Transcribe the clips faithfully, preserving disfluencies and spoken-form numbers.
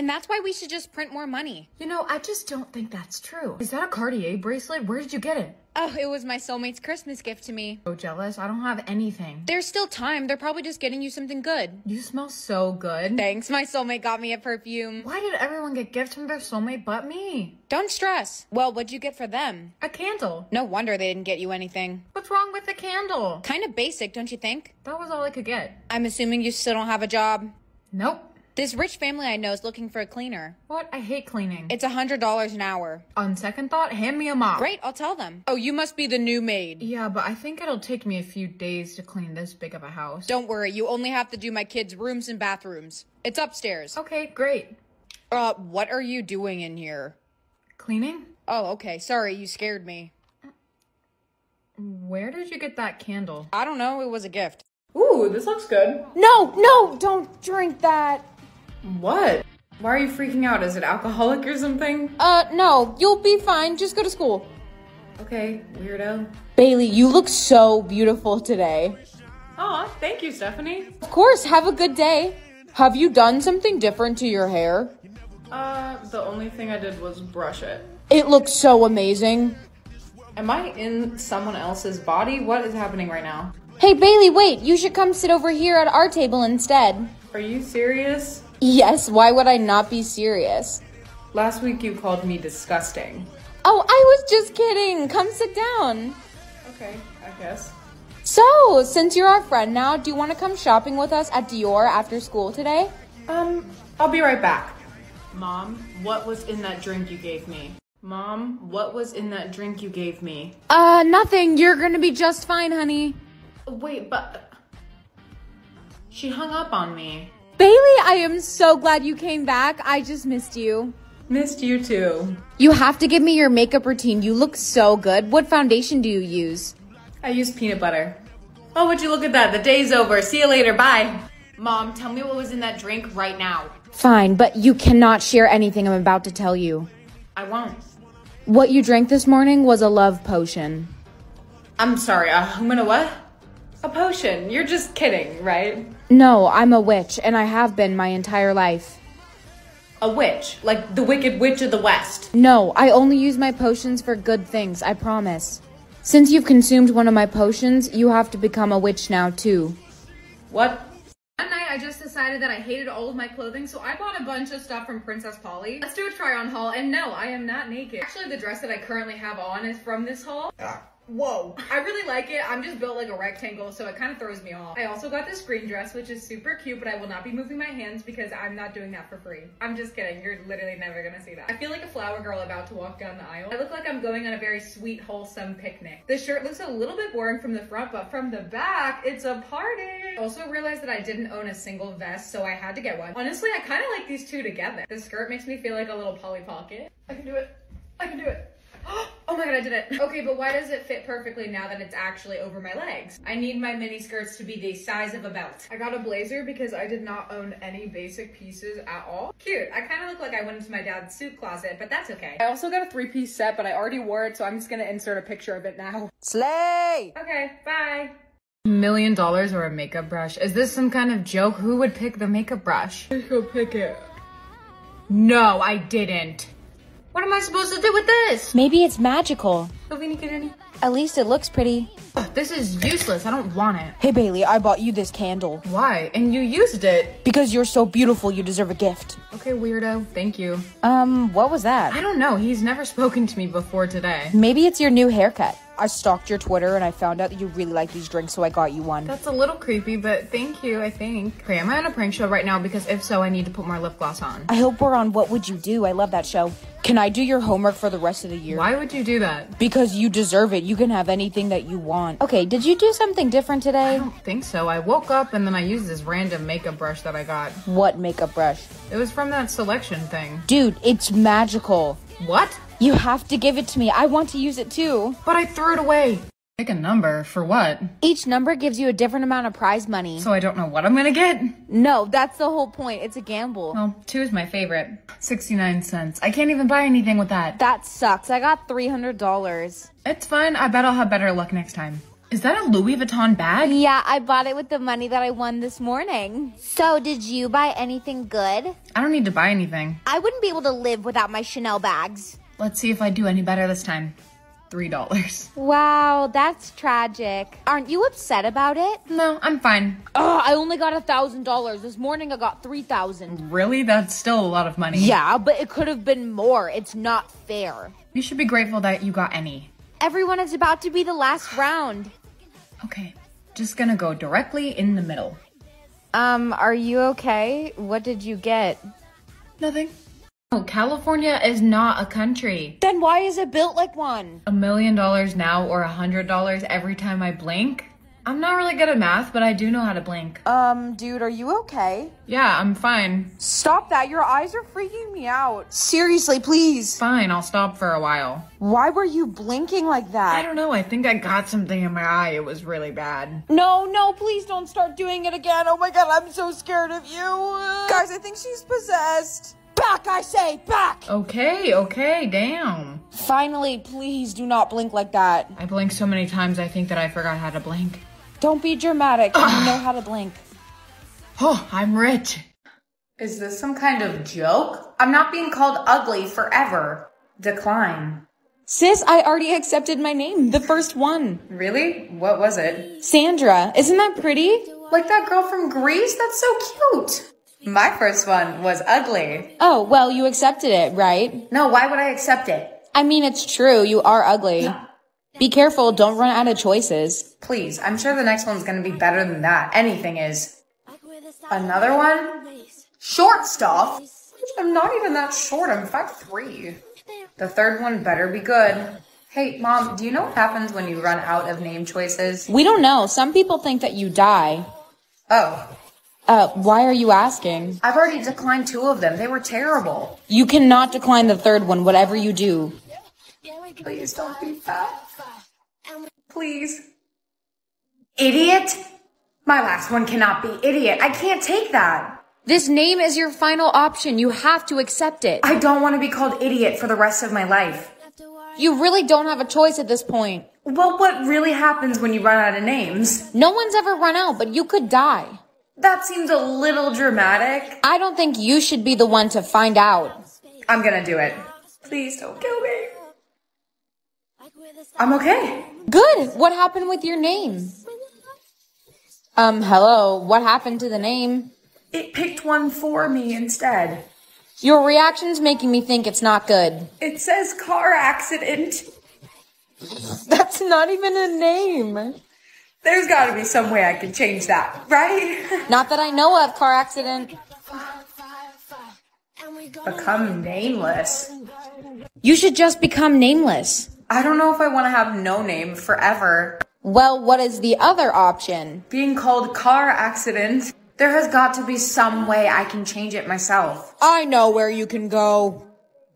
And that's why we should just print more money. You know, I just don't think that's true. Is that a Cartier bracelet? Where did you get it? Oh, it was my soulmate's Christmas gift to me. So jealous. I don't have anything. There's still time. They're probably just getting you something good. You smell so good. Thanks. My soulmate got me a perfume. Why did everyone get gifts from their soulmate but me? Don't stress. Well, what'd you get for them? A candle. No wonder they didn't get you anything. What's wrong with the candle? Kind of basic, don't you think? That was all I could get. I'm assuming you still don't have a job. Nope. This rich family I know is looking for a cleaner. What? I hate cleaning. It's one hundred dollars an hour. On second thought, hand me a mop. Great, I'll tell them. Oh, you must be the new maid. Yeah, but I think it'll take me a few days to clean this big of a house. Don't worry, you only have to do my kids' rooms and bathrooms. It's upstairs. Okay, great. Uh, what are you doing in here? Cleaning? Oh, okay. Sorry, you scared me. Where did you get that candle? I don't know, it was a gift. Ooh, this looks good. No, no, don't drink that. What? Why are you freaking out? Is it alcoholic or something? Uh, no, you'll be fine. Just go to school. Okay, weirdo. Bailey, you look so beautiful today. Aw, thank you, Stephanie. Of course, have a good day. Have you done something different to your hair? Uh, the only thing I did was brush it. It looks so amazing. Am I in someone else's body? What is happening right now? Hey, Bailey, wait. You should come sit over here at our table instead. Are you serious? Yes, why would I not be serious? Last week you called me disgusting. Oh, I was just kidding. Come sit down. Okay, I guess. So, since you're our friend now, do you want to come shopping with us at Dior after school today? Um, I'll be right back. Mom, what was in that drink you gave me? Mom, what was in that drink you gave me? Uh, nothing. You're gonna be just fine, honey. Wait, but... She hung up on me. Bailey, I am so glad you came back. I just missed you. Missed you too. You have to give me your makeup routine. You look so good. What foundation do you use? I use peanut butter. Oh, would you look at that? The day's over. See you later. Bye. Mom, tell me what was in that drink right now. Fine, but you cannot share anything I'm about to tell you. I won't. What you drank this morning was a love potion. I'm sorry. Uh, I'm gonna what? A potion. You're just kidding, right? No, I'm a witch, and I have been my entire life. A witch? Like the Wicked Witch of the West? No, I only use my potions for good things, I promise. Since you've consumed one of my potions, you have to become a witch now, too. What? That night, I just decided that I hated all of my clothing, so I bought a bunch of stuff from Princess Polly. Let's do a try-on haul, and no, I am not naked. Actually, the dress that I currently have on is from this haul. Ah. Whoa, I really like it. I'm just built like a rectangle, so it kind of throws me off. I also got this green dress, which is super cute, but I will not be moving my hands because I'm not doing that for free. I'm just kidding. You're literally never gonna see that. I feel like a flower girl about to walk down the aisle. I look like I'm going on a very sweet, wholesome picnic. The shirt looks a little bit boring from the front, but from the back, it's a party. I also realized that I didn't own a single vest, so I had to get one. Honestly, I kind of like these two together. The skirt makes me feel like a little Polly Pocket. I can do it. I can do it. Oh my god, I did it. Okay, but why does it fit perfectly now that it's actually over my legs? I need my mini skirts to be the size of a belt. I got a blazer because I did not own any basic pieces at all. Cute. I kind of look like I went into my dad's suit closet, but that's okay. I also got a three-piece set, but I already wore it, so I'm just gonna insert a picture of it now. Slay! Okay, bye. Million dollars or a makeup brush? Is this some kind of joke? Who would pick the makeup brush? Let's go pick it. No, I didn't. What am I supposed to do with this? Maybe it's magical. At least it looks pretty. Ugh, this is useless. I don't want it. Hey, Bailey, I bought you this candle. Why? And you used it. Because you're so beautiful, you deserve a gift. Okay, weirdo. Thank you. Um, what was that? I don't know. He's never spoken to me before today. Maybe it's your new haircut. I stalked your Twitter and I found out that you really like these drinks, so I got you one. That's a little creepy, but thank you, I think. Okay, am I on a prank show right now? Because if so, I need to put more lip gloss on. I hope we're on What Would You Do? I love that show. Can I do your homework for the rest of the year? Why would you do that? Because you deserve it. You can have anything that you want. Okay, did you do something different today? I don't think so. I woke up and then I used this random makeup brush that I got. What makeup brush? It was from that selection thing. Dude, it's magical. What? You have to give it to me. I want to use it too. But I threw it away. Pick a number. For what? Each number gives you a different amount of prize money. So I don't know what I'm gonna get? No, that's the whole point. It's a gamble. Well, two is my favorite. sixty-nine cents. I can't even buy anything with that. That sucks. I got three hundred dollars. It's fine. I bet I'll have better luck next time. Is that a Louis Vuitton bag? Yeah, I bought it with the money that I won this morning. So, did you buy anything good? I don't need to buy anything. I wouldn't be able to live without my Chanel bags. Let's see if I do any better this time. three dollars. Wow, that's tragic. Aren't you upset about it? No, I'm fine. Oh, I only got a thousand dollars. This morning I got three thousand dollars. Really? That's still a lot of money. Yeah, but it could have been more. It's not fair. You should be grateful that you got any. Everyone is about to be the last round. Okay, just gonna go directly in the middle. Um, are you okay? What did you get? Nothing. Oh, California is not a country. Then why is it built like one? A million dollars now or a hundred dollars every time I blink? I'm not really good at math, but I do know how to blink. Um, dude, are you okay? Yeah, I'm fine. Stop that. Your eyes are freaking me out. Seriously, please. Fine, I'll stop for a while. Why were you blinking like that? I don't know. I think I got something in my eye. It was really bad. No, no, please don't start doing it again. Oh my God, I'm so scared of you. Uh, guys, I think she's possessed. Back, I say, back! Okay, okay, damn. Finally, please do not blink like that. I blinked so many times, I think that I forgot how to blink. Don't be dramatic, you know how to blink. Oh, I'm rich. Is this some kind of joke? I'm not being called ugly forever. Decline. Sis, I already accepted my name, the first one. Really? What was it? Sandra. Isn't that pretty? Like that girl from Greece? That's so cute. My first one was ugly. Oh, well, you accepted it, right? No, why would I accept it? I mean, it's true. You are ugly. Be careful. Don't run out of choices. Please, I'm sure the next one's going to be better than that. Anything is. Another one? Short stuff? I'm not even that short. I'm five three. The third one better be good. Hey, Mom, do you know what happens when you run out of name choices? We don't know. Some people think that you die. Oh. Uh, why are you asking? I've already declined two of them. They were terrible. You cannot decline the third one, whatever you do. Please don't be fat. Please. Idiot? My last one cannot be idiot. I can't take that. This name is your final option. You have to accept it. I don't want to be called idiot for the rest of my life. You really don't have a choice at this point. Well, what really happens when you run out of names? No one's ever run out, but you could die. That seems a little dramatic. I don't think you should be the one to find out. I'm gonna do it. Please don't kill me. I'm okay. Good. What happened with your name? Um, hello. What happened to the name? It picked one for me instead. Your reaction's making me think it's not good. It says car accident. That's not even a name. There's got to be some way I can change that, right? Not that I know of, car accident. Become nameless. You should just become nameless. I don't know if I want to have no name forever. Well, what is the other option? Being called car accident. There has got to be some way I can change it myself. I know where you can go.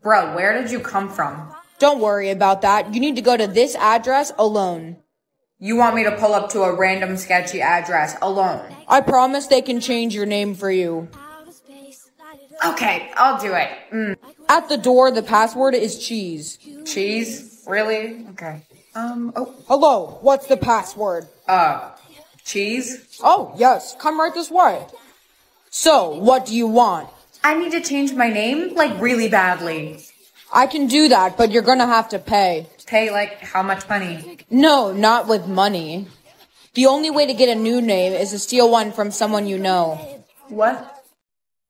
Bro, where did you come from? Don't worry about that. You need to go to this address alone. You want me to pull up to a random sketchy address alone? I promise they can change your name for you. Okay, I'll do it. Mm. At the door, the password is cheese. Cheese? Really? Okay. Um, oh. Hello, what's the password? Uh, cheese? Oh, yes, come right this way. So, what do you want? I need to change my name, like, really badly. I can do that, but you're gonna have to pay. Pay, like, how much money? No, not with money. The only way to get a new name is to steal one from someone you know. What?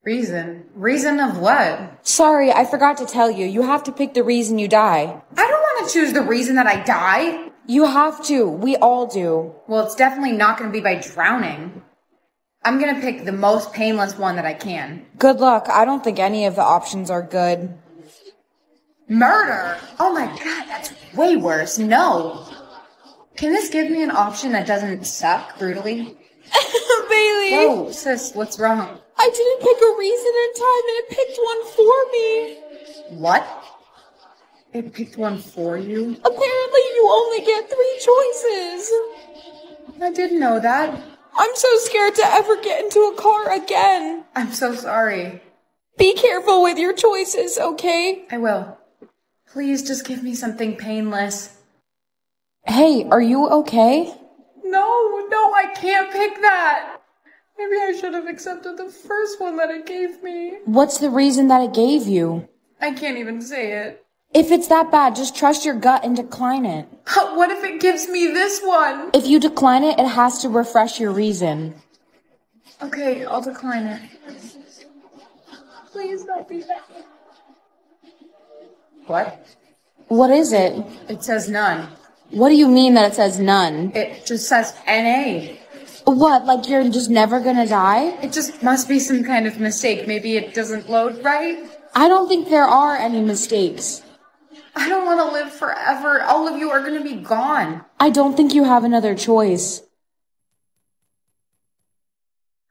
Reason? Reason of what? Sorry, I forgot to tell you. You have to pick the reason you die. I don't want to choose the reason that I die. You have to. We all do. Well, it's definitely not going to be by drowning. I'm going to pick the most painless one that I can. Good luck. I don't think any of the options are good. Murder? Oh my God, that's way worse. No. Can this give me an option that doesn't suck brutally? Bailey! Oh, sis, what's wrong? I didn't pick a reason in time and it picked one for me. What? It picked one for you? Apparently you only get three choices. I didn't know that. I'm so scared to ever get into a car again. I'm so sorry. Be careful with your choices, okay? I will. Please just give me something painless. Hey, are you okay? No, I can't pick that. Maybe I should have accepted the first one that it gave me. What's the reason that it gave you? I can't even say it. If it's that bad, just trust your gut and decline it. What if it gives me this one? If you decline it, it has to refresh your reason. Okay, I'll decline it. Please don't be that. What? What is it? It says none. What do you mean that it says none? It just says N A. What, like you're just never gonna die? It just must be some kind of mistake. Maybe it doesn't load right? I don't think there are any mistakes. I don't want to live forever. All of you are gonna be gone. I don't think you have another choice.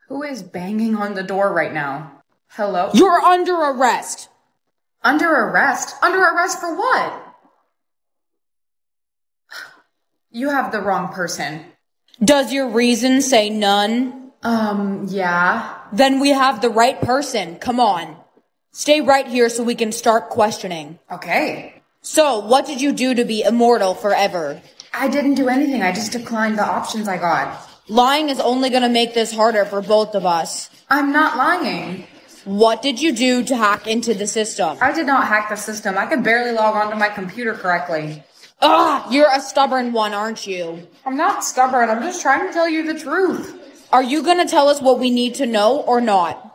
Who is banging on the door right now? Hello? You're under arrest! Under arrest? Under arrest for what? You have the wrong person. Does your reason say none? Um, yeah. Then we have the right person. Come on. Stay right here so we can start questioning. Okay. So, what did you do to be immortal forever? I didn't do anything. I just declined the options I got. Lying is only going to make this harder for both of us. I'm not lying. What did you do to hack into the system? I did not hack the system. I could barely log onto my computer correctly. Ugh, you're a stubborn one, aren't you? I'm not stubborn. I'm just trying to tell you the truth. Are you going to tell us what we need to know or not?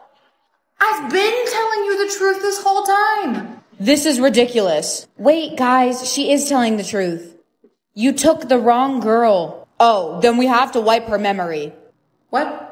I've been telling you the truth this whole time. This is ridiculous. Wait, guys, she is telling the truth. You took the wrong girl. Oh, then we have to wipe her memory. What?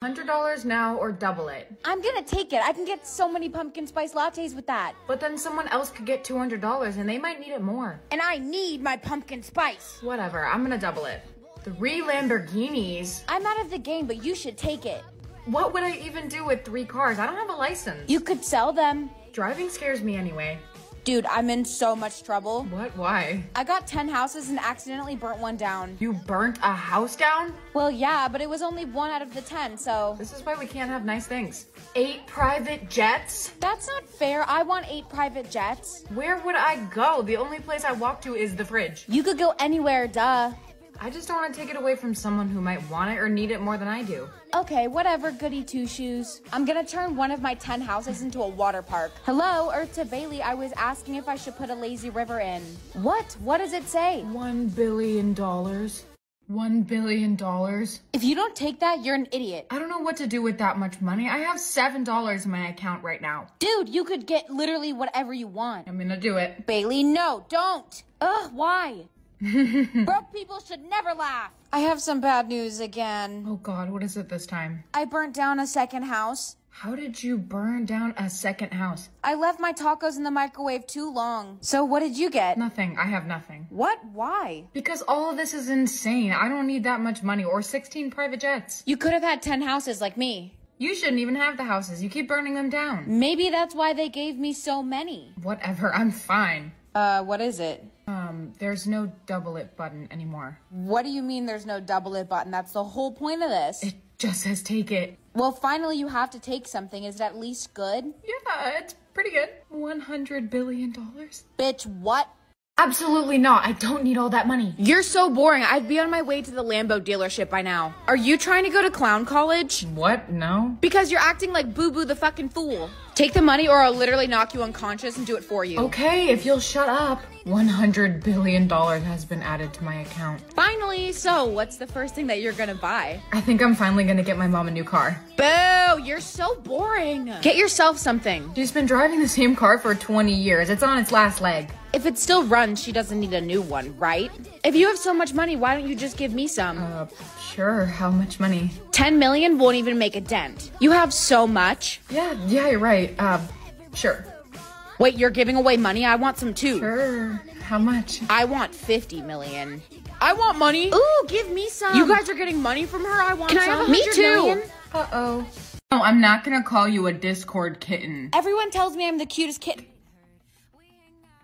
one hundred dollars now or double it. I'm gonna take it. I can get so many pumpkin spice lattes with that. But then someone else could get two hundred dollars and they might need it more. And I need my pumpkin spice. Whatever, I'm gonna double it. Three Lamborghinis? I'm out of the game, but you should take it. What would I even do with three cars? I don't have a license. You could sell them. Driving scares me anyway. Dude, I'm in so much trouble. What? Why? I got ten houses and accidentally burnt one down. You burnt a house down? Well, yeah, but it was only one out of the ten, so... This is why we can't have nice things. Eight private jets? That's not fair. I want eight private jets. Where would I go? The only place I walk to is the fridge. You could go anywhere, duh. I just don't want to take it away from someone who might want it or need it more than I do. Okay, whatever, goody two-shoes. I'm gonna turn one of my ten houses into a water park. Hello, Earth to Bailey, I was asking if I should put a lazy river in. What? What does it say? One billion dollars. One billion dollars. If you don't take that, you're an idiot. I don't know what to do with that much money. I have seven dollars in my account right now. Dude, you could get literally whatever you want. I'm gonna do it. Bailey, no, don't. Ugh, why? Broke people should never laugh. I have some bad news again. Oh god, what is it this time? I burnt down a second house. How did you burn down a second house? I left my tacos in the microwave too long. So what did you get? Nothing. I have nothing. What? Why? Because all of this is insane. I don't need that much money or sixteen private jets. You could have had ten houses like me. You shouldn't even have the houses. You keep burning them down. Maybe that's why they gave me so many. Whatever, I'm fine. Uh, what is it? Um, there's no double it button anymore. What do you mean there's no double it button? That's the whole point of this. It just says take it. Well, finally you have to take something. Is it at least good? Yeah, it's pretty good. one hundred billion dollars. Bitch, what? Absolutely not. I don't need all that money. You're so boring. I'd be on my way to the Lambo dealership by now. Are you trying to go to clown college? What? No. Because you're acting like Boo-Boo the fucking fool. Take the money or I'll literally knock you unconscious and do it for you. Okay, if you'll shut up. one hundred billion dollars has been added to my account. Finally, so what's the first thing that you're gonna buy? I think I'm finally gonna get my mom a new car. Boo, you're so boring. Get yourself something. She's been driving the same car for twenty years. It's on its last leg. If it still runs, she doesn't need a new one, right? If you have so much money, why don't you just give me some? Uh, sure, how much money? ten million won't even make a dent. You have so much. Yeah, yeah, you're right. Uh, sure. Wait, you're giving away money? I want some too. Sure. How much? I want fifty million. I want money. Ooh, give me some. You guys are getting money from her? I want Can some. I have me too. Uh-oh. No, I'm not going to call you a Discord kitten. Everyone tells me I'm the cutest kitten.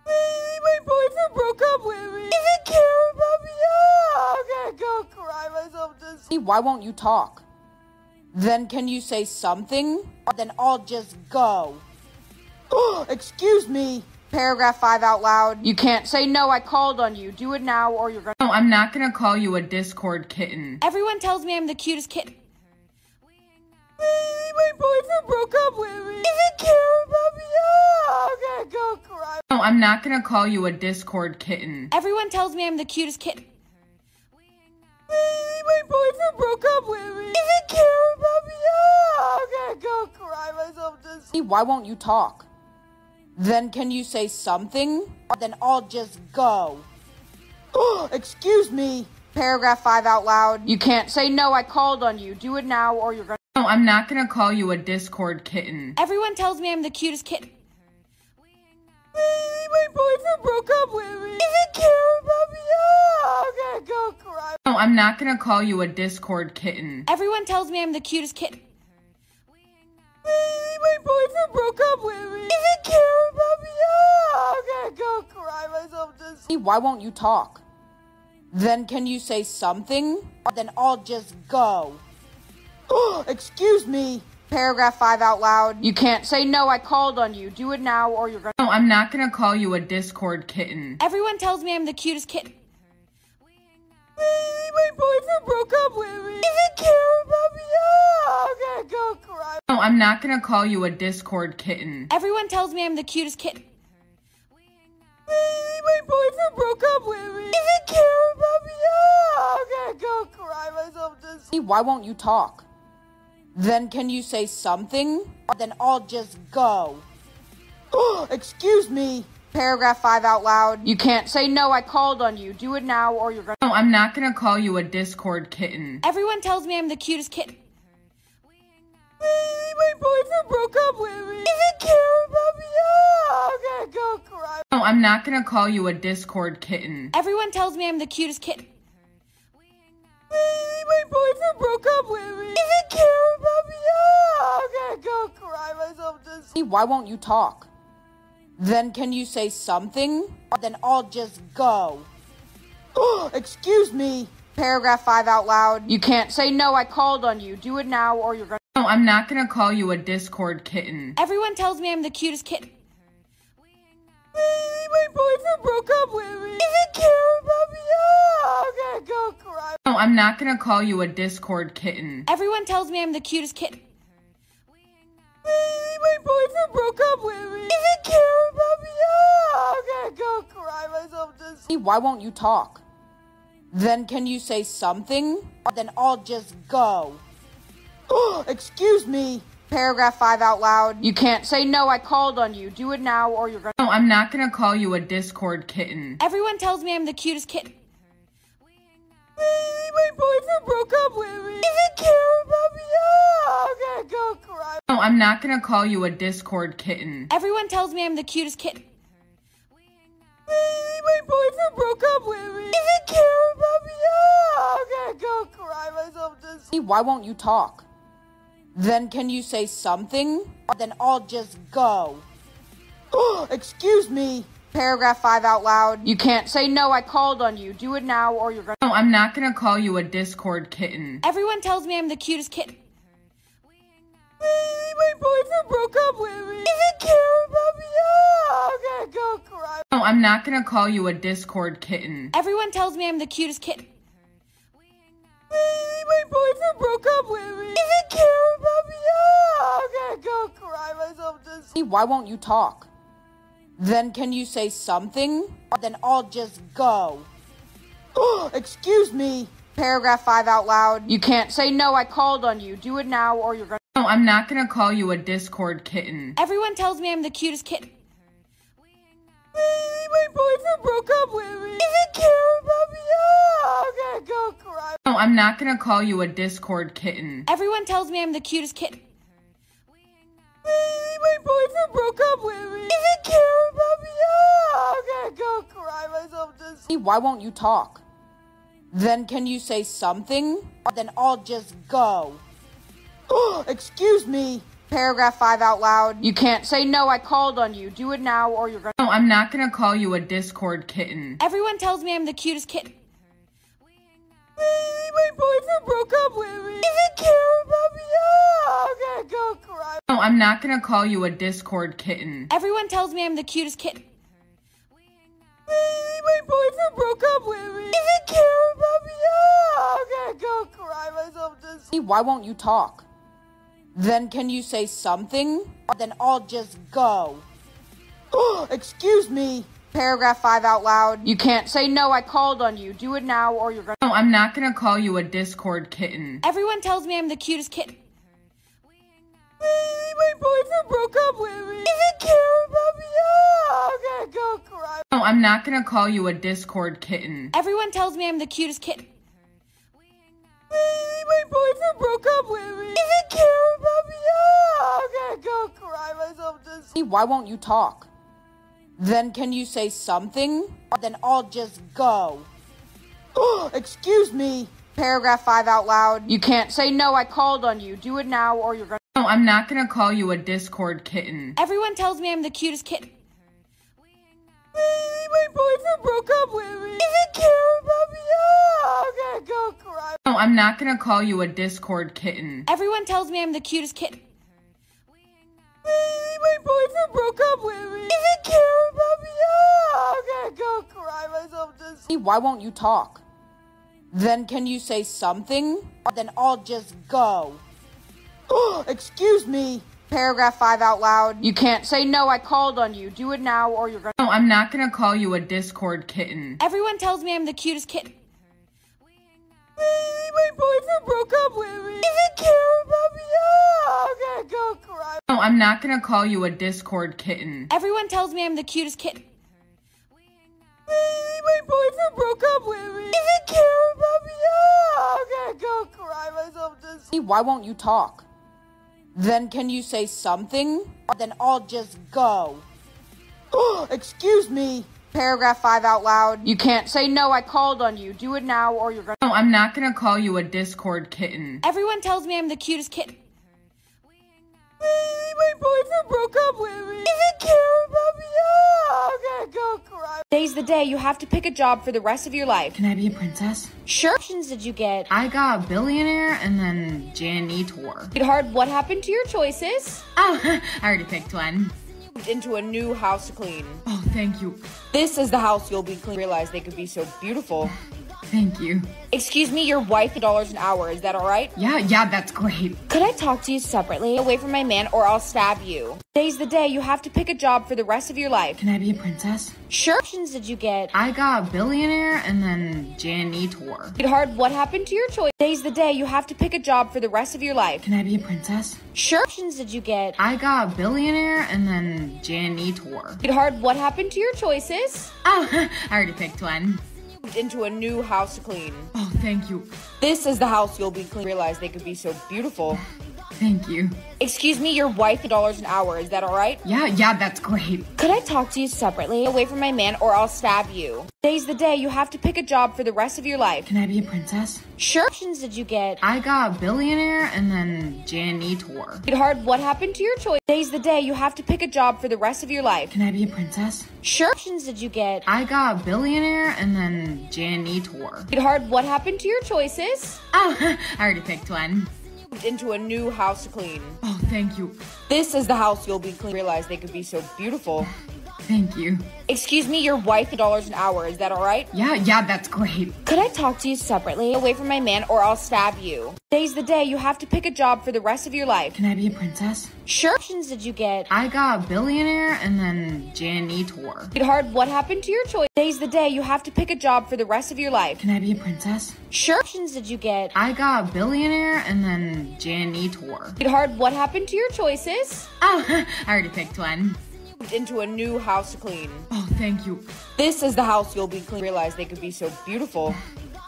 My boyfriend broke up with me. He didn't care about me. Oh, I'm going to go cry myself to sleep. Why won't you talk? Then can you say something? Then I'll just go. Oh, excuse me. paragraph five out loud. You can't say, no, I called on you. Do it now or you're gonna- No, I'm not gonna call you a Discord kitten. Everyone tells me I'm the cutest kitten. My boyfriend broke up with me. He didn't care about me. Oh, I'm gonna go cry. No, I'm not gonna call you a Discord kitten. Everyone tells me I'm the cutest kitten. My boyfriend broke up with me. He didn't care about me. Oh, I'm gonna go cry myself to sleep. Why won't you talk? Then can you say something? Then I'll just go. Excuse me. Paragraph five out loud. You can't say, no, I called on you. Do it now or you're gonna- No, I'm not gonna call you a Discord kitten. Everyone tells me I'm the cutest kitten. My boyfriend broke up with me. He didn't care about me. Oh, I'm gonna go cry. No, I'm not gonna call you a Discord kitten. Everyone tells me I'm the cutest kitten. My boyfriend broke up with me. He didn't care about me. Oh, I'm gonna go cry myself to sleep. Why won't you talk? Then can you say something? Then I'll just go. Excuse me. Paragraph five out loud. You can't say, no, I called on you. Do it now or you're gonna- No, I'm not gonna call you a Discord kitten. Everyone tells me I'm the cutest kitten. My boyfriend broke up with me. He didn't care about me. Oh, I'm gonna go cry. No, I'm not gonna call you a Discord kitten. Everyone tells me I'm the cutest kitten. My boyfriend broke up with me. He didn't care about me. Oh, I'm gonna go cry myself to sleep. Why won't you talk? Then can you say something? Then I'll just go. Excuse me. Paragraph five out loud. You can't say, no, I called on you. Do it now or you're gonna- No, I'm not gonna call you a Discord kitten. Everyone tells me I'm the cutest kitten. My boyfriend broke up with me. He didn't care about me. Oh, I'm gonna go cry. No, I'm not gonna call you a Discord kitten. Everyone tells me I'm the cutest kitten. My boyfriend broke up with me. He didn't care about me. Oh, I'm gonna go cry myself to sleep. Why won't you talk? Then can you say something? Then I'll just go. Excuse me. Paragraph five out loud. You can't say, no, I called on you. Do it now or you're gonna- No, I'm not gonna call you a Discord kitten. Everyone tells me I'm the cutest kitten. My boyfriend broke up with me. He didn't care about me. Oh, I'm gonna go cry. No, I'm not gonna call you a Discord kitten. Everyone tells me I'm the cutest kitten. My boyfriend broke up with me. He didn't care about me. Oh, I'm gonna go cry myself to sleep. Why won't you talk? Then can you say something? Then I'll just go. Excuse me. Paragraph five out loud. You can't say, no, I called on you. Do it now or you're gonna- No, I'm not gonna call you a Discord kitten. Everyone tells me I'm the cutest kitten. My boyfriend broke up with me. He didn't care about me. Oh, I'm gonna go cry. No, I'm not gonna call you a Discord kitten. Everyone tells me I'm the cutest kitten. My boyfriend broke up with me. He didn't care about me. Oh, I'm gonna go cry myself to sleep. Why won't you talk? Then can you say something? Then I'll just go. Excuse me. Paragraph five out loud. You can't say, no, I called on you. Do it now or you're gonna- No, I'm not gonna call you a Discord kitten. Everyone tells me I'm the cutest kitten. My boyfriend broke up with me. He didn't care about me. Oh, I'm gonna go cry. No, I'm not gonna call you a Discord kitten. Everyone tells me I'm the cutest kitten. My boyfriend broke up with me. He didn't care about me. Oh, I'm gonna go cry myself to sleep. Why won't you talk? Then can you say something? Then I'll just go. Excuse me. Paragraph five out loud. You can't say, no, I called on you. Do it now or you're gonna- No, I'm not gonna call you a Discord kitten. Everyone tells me I'm the cutest kitten. My boyfriend broke up with me. He didn't care about me. Oh, I'm gonna go cry. No, I'm not gonna call you a Discord kitten. Everyone tells me I'm the cutest kitten. My boyfriend broke up with me. He didn't care about me. Oh, I'm gonna go cry myself to sleep. Why won't you talk? Then can you say something? Then I'll just go. Excuse me. Paragraph five out loud. You can't say, no, I called on you. Do it now or you're gonna- No, I'm not gonna call you a Discord kitten. Everyone tells me I'm the cutest kitten. My boyfriend broke up with me. He didn't care about me. Oh, I'm gonna go cry. No, I'm not gonna call you a Discord kitten. Everyone tells me I'm the cutest kitten. baby, my boyfriend broke up with me. He didn't care about me. Oh, I'm gonna go cry myself to sleep. Why won't you talk? Then can you say something? Then I'll just go. Excuse me. Paragraph five out loud. You can't say no, I called on you. Do it now or you're gonna— No, I'm not gonna call you a Discord kitten. Everyone tells me I'm the cutest kitten. Baby, my boyfriend broke up with me. He didn't care about me. Oh, I'm gonna go cry. No, I'm not gonna call you a Discord kitten. Everyone tells me I'm the cutest kitten. Baby, my boyfriend broke up with me. He didn't care about me. Oh, I'm gonna go cry myself to sleep. Why won't you talk? Then can you say something? Then I'll just go. Excuse me. Paragraph five out loud. You can't say no, I called on you. Do it now or you're gonna— No, I'm not gonna call you a Discord kitten. Everyone tells me I'm the cutest kitten. Baby, my boyfriend broke up with me. He didn't care about me. Oh, I'm gonna go cry. No, I'm not gonna call you a Discord kitten. Everyone tells me I'm the cutest kitten. Baby, my boyfriend broke up with me. He didn't care about me. Oh, I'm gonna go cry myself to sleep. Why won't you talk? Then can you say something? Then I'll just go. Excuse me. Paragraph five out loud. You can't say no, I called on you. Do it now or you're gonna— No, I'm not gonna call you a Discord kitten. Everyone tells me I'm the cutest kitten. Baby, my boyfriend broke up with me. He didn't care about me. Oh, I'm gonna go cry. No, I'm not gonna call you a Discord kitten. Everyone tells me I'm the cutest kitten. Baby, my boyfriend broke up with me. He didn't care about me. Oh, I'm gonna go cry myself to sleep. Why won't you talk? Then can you say something? Then I'll just go. Excuse me. Paragraph five out loud. You can't say no, I called on you. Do it now or you're gonna— No, I'm not gonna call you a Discord kitten. Everyone tells me I'm the cutest kitten. Baby, my boyfriend broke up with me. He didn't care about me. Oh, I'm gonna go cry. Today's the day you have to pick a job for the rest of your life. Can I be a princess? Sure. What options did you get? I got billionaire and then janitor. Sweetheart, what happened to your choices? Oh, I already picked one. Into a new house to clean. Oh, thank you. This is the house you'll be cleaning. Realize they could be so beautiful. Thank you. Excuse me, your wife, dollars an hour. Is that all right? Yeah, yeah, that's great. Could I talk to you separately? Away from my man or I'll stab you. Today's the day you have to pick a job for the rest of your life. Can I be a princess? Sure. What options did you get? I got billionaire and then janitor. Sweetheart, what happened to your choice? Today's the day you have to pick a job for the rest of your life. Can I be a princess? Sure. What options did you get? I got billionaire and then janitor. Sweetheart, what happened to your choices? Oh, I already picked one. Into a new house to clean. Oh, thank you. This is the house you'll be cleaning. Realize they could be so beautiful. Thank you. Excuse me, your wife, dollars an hour. Is that all right? Yeah, yeah, that's great. Could I talk to you separately? Away from my man or I'll stab you. Today's the day you have to pick a job for the rest of your life. Can I be a princess? Sure. What options did you get? I got billionaire and then janitor. Sweetheart, what happened to your choice? Today's the day you have to pick a job for the rest of your life. Can I be a princess? Sure. What options did you get? I got billionaire and then janitor. Sweetheart, what happened to your choices? Oh, I already picked one. Into a new house to clean. Oh, thank you. This is the house you'll be cleaning. Realize they could be so beautiful. Thank you. Excuse me, your wife, dollars an hour. Is that all right? Yeah, yeah, that's great. Could I talk to you separately? Away from my man or I'll stab you. Today's the day you have to pick a job for the rest of your life. Can I be a princess? Sure. What options did you get? I got billionaire and then janitor. Sweetheart, what happened to your choice? Today's the day you have to pick a job for the rest of your life. Can I be a princess? Sure. What options did you get? I got billionaire and then janitor. Sweetheart, what happened to your choices? Oh, I already picked one. Into a new house to clean. Oh, thank you. This is the house you'll be cleaning. Realize they could be so beautiful.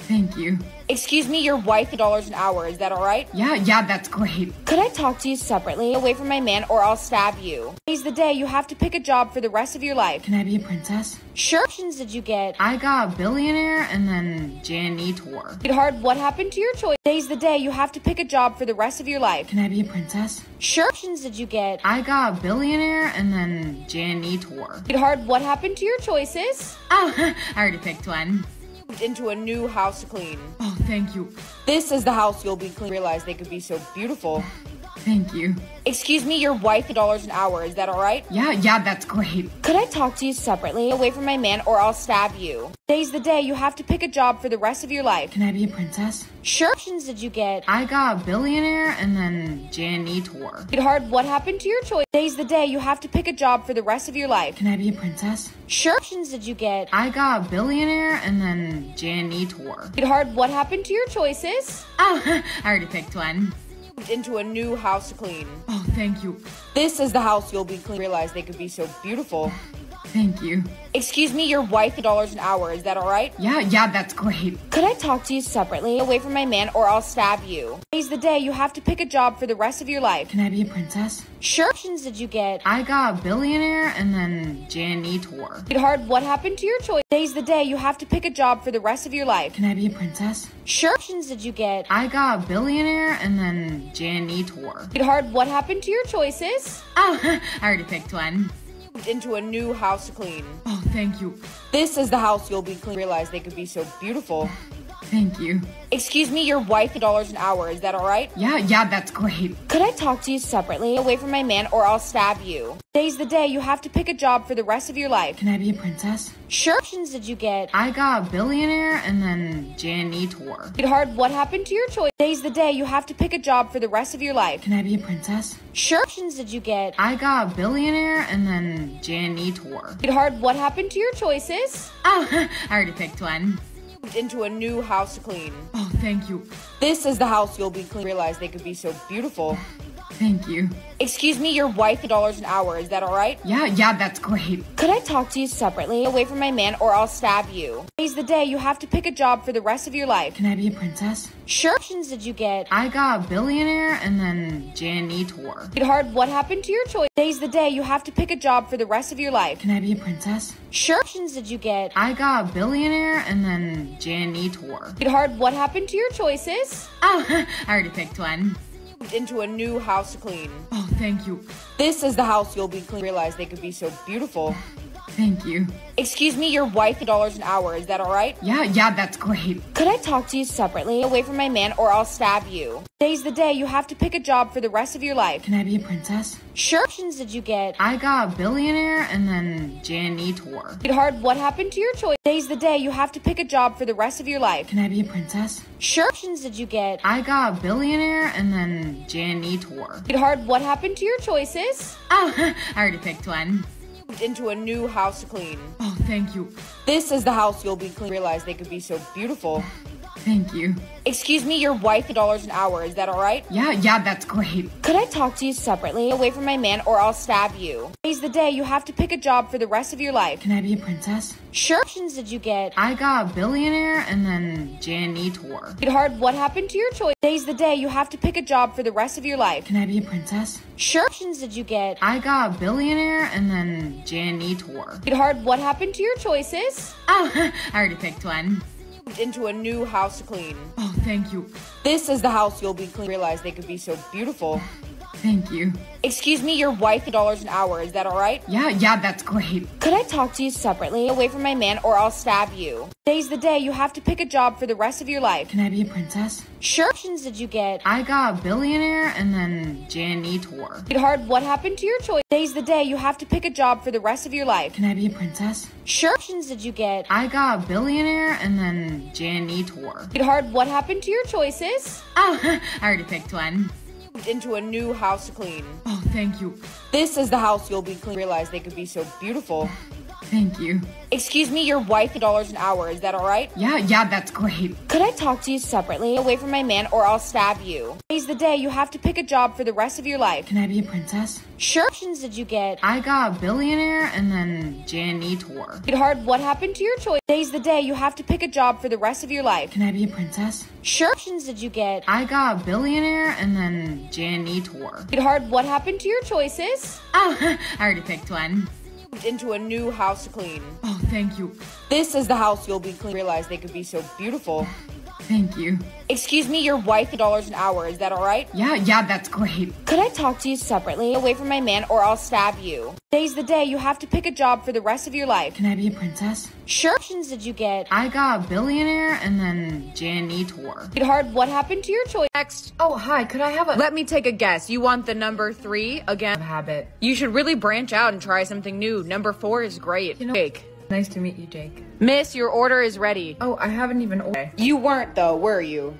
Thank you. Excuse me, your wife, dollars an hour. Is that all right? Yeah, yeah, that's great. Could I talk to you separately? Away from my man or I'll stab you. Today's the day you have to pick a job for the rest of your life. Can I be a princess? Sure. What options did you get? I got billionaire and then janitor. Sweetheart, what happened to your choice? Today's the day you have to pick a job for the rest of your life. Can I be a princess? Sure. What options did you get? I got billionaire and then janitor. Sweetheart, what happened to your choices? Oh, I already picked one. Into a new house to clean. Oh, thank you. This is the house you'll be cleaning. Realize they could be so beautiful. Thank you. Excuse me, your wife, a dollar an hour. Is that all right? Yeah, yeah, that's great. Could I talk to you separately? Away from my man or I'll stab you. Today's the day. You have to pick a job for the rest of your life. Can I be a princess? Sure. What options did you get? I got billionaire and then janitor. Sweetheart, what happened to your choice? Today's the day. You have to pick a job for the rest of your life. Can I be a princess? Sure. What options did you get? I got billionaire and then janitor. Sweetheart, what happened to your choices? Oh, I already picked one. Into a new house to clean. Oh, thank you. This is the house you'll be cleaning. Realize they could be so beautiful. Thank you. Excuse me, your wife, a dollar an hour. Is that all right? Yeah, yeah, that's great. Could I talk to you separately? Away from my man or I'll stab you. Today's the day. You have to pick a job for the rest of your life. Can I be a princess? Sure. What options did you get? I got billionaire and then janitor. Sweetheart, what happened to your choice? Today's the day. You have to pick a job for the rest of your life. Can I be a princess? Sure. What options did you get? I got billionaire and then janitor. Sweetheart, what happened to your choices? Oh, I already picked one. Into a new house to clean. Oh, thank you. This is the house you'll be cleaning. Realize they could be so beautiful. Thank you. Excuse me, your wife, a dollar an hour. Is that all right? Yeah, yeah, that's great. Could I talk to you separately? Away from my man or I'll stab you. Today's the day. You have to pick a job for the rest of your life. Can I be a princess? Sure. What options did you get? I got billionaire and then janitor. Sweetheart, what happened to your choice? Today's the day. You have to pick a job for the rest of your life. Can I be a princess? Sure. What options did you get? I got billionaire and then janitor. Sweetheart, what happened to your choices? Oh, I already picked one. Into a new house to clean. Oh, thank you. This is the house you'll be cleaning. Realize they could be so beautiful. Thank you. Excuse me, your wife, a dollar an hour. Is that all right? Yeah, yeah, that's great. Could I talk to you separately? Away from my man or I'll stab you. Today's the day. You have to pick a job for the rest of your life. Can I be a princess? Sure. What options did you get? I got billionaire and then janitor. Sweetheart, what happened to your choice? Today's the day. You have to pick a job for the rest of your life. Can I be a princess? Sure. What options did you get? I got billionaire and then janitor. Sweetheart, what happened to your choices? Oh, I already picked one. Into a new house to clean. Oh, thank you. This is the house you'll be cleaning. Realize they could be so beautiful. Thank you. Excuse me, your wife, a dollar an hour. Is that all right? Yeah, yeah, that's great. Could I talk to you separately? Away from my man or I'll stab you. Today's the day. You have to pick a job for the rest of your life. Can I be a princess? Sure. What options did you get? I got billionaire and then janitor. Sweetheart, what happened to your choice? Today's the day. You have to pick a job for the rest of your life. Can I be a princess? Sure. What options did you get? I got billionaire and then janitor. Sweetheart, what happened to your choices? Oh, I already picked one. Into a new house to clean. Oh, thank you. This is the house you'll be cleaning. Realize they could be so beautiful. Thank you. Excuse me, your wife, a dollar an hour. Is that all right? Yeah, yeah, that's great. Could I talk to you separately? Away from my man or I'll stab you. Today's the day. You have to pick a job for the rest of your life. Can I be a princess? Sure. What options did you get? I got billionaire and then janitor. Sweetheart, what happened to your choice? Today's the day. You have to pick a job for the rest of your life. Can I be a princess? Sure. What options did you get? I got billionaire and then janitor. Sweetheart, what happened to your choices? Oh, I already picked one. Into a new house to clean. Oh, thank you. This is the house you'll be cleaning. Realize they could be so beautiful. Thank you. Excuse me, your wife, a dollar an hour. Is that all right? Yeah, yeah, that's great. Could I talk to you separately? Away from my man or I'll stab you. Today's the day. You have to pick a job for the rest of your life. Can I be a princess? Sure. What options did you get? I got billionaire and then janitor. Sweetheart, what happened to your choice? Today's the day. You have to pick a job for the rest of your life. Can I be a princess? Sure. What options did you get? I got billionaire and then janitor. Sweetheart, what happened to your choices? Oh, I already picked one. Into a new house to clean. Oh, thank you. This is the house you'll be cleaning. Realize they could be so beautiful. Thank you. Excuse me, your wife, a dollar an hour. Is that all right? Yeah, yeah, that's great. Could I talk to you separately? Away from my man or I'll stab you. Today's the day. You have to pick a job for the rest of your life. Can I be a princess? Sure. What options did you get? I got billionaire and then janitor. Sweetheart, what happened to your choice? Today's the day. You have to pick a job for the rest of your life. Can I be a princess? Sure. What options did you get? I got billionaire and then janitor. Sweetheart, what happened to your choices? Oh, I already picked one. Into a new house to clean. Oh, thank you. This is the house you'll be cleaning. Realize they could be so beautiful. Thank you. Excuse me, you're wife a dollars an hour. Is that all right? Yeah, yeah, that's great. Could I talk to you separately? Away from my man or I'll stab you. Today's the day. You have to pick a job for the rest of your life. Can I be a princess? Sure. What options did you get? I got billionaire and then janitor. Good hard. What happened to your choice? Next. Oh, hi. Could I have a... Let me take a guess. You want the number three again? Habit. You should really branch out and try something new. Number four is great. You know, Jake. Nice to meet you, Jake. Miss, your order is ready. Oh, I haven't even ordered. You weren't though, were you?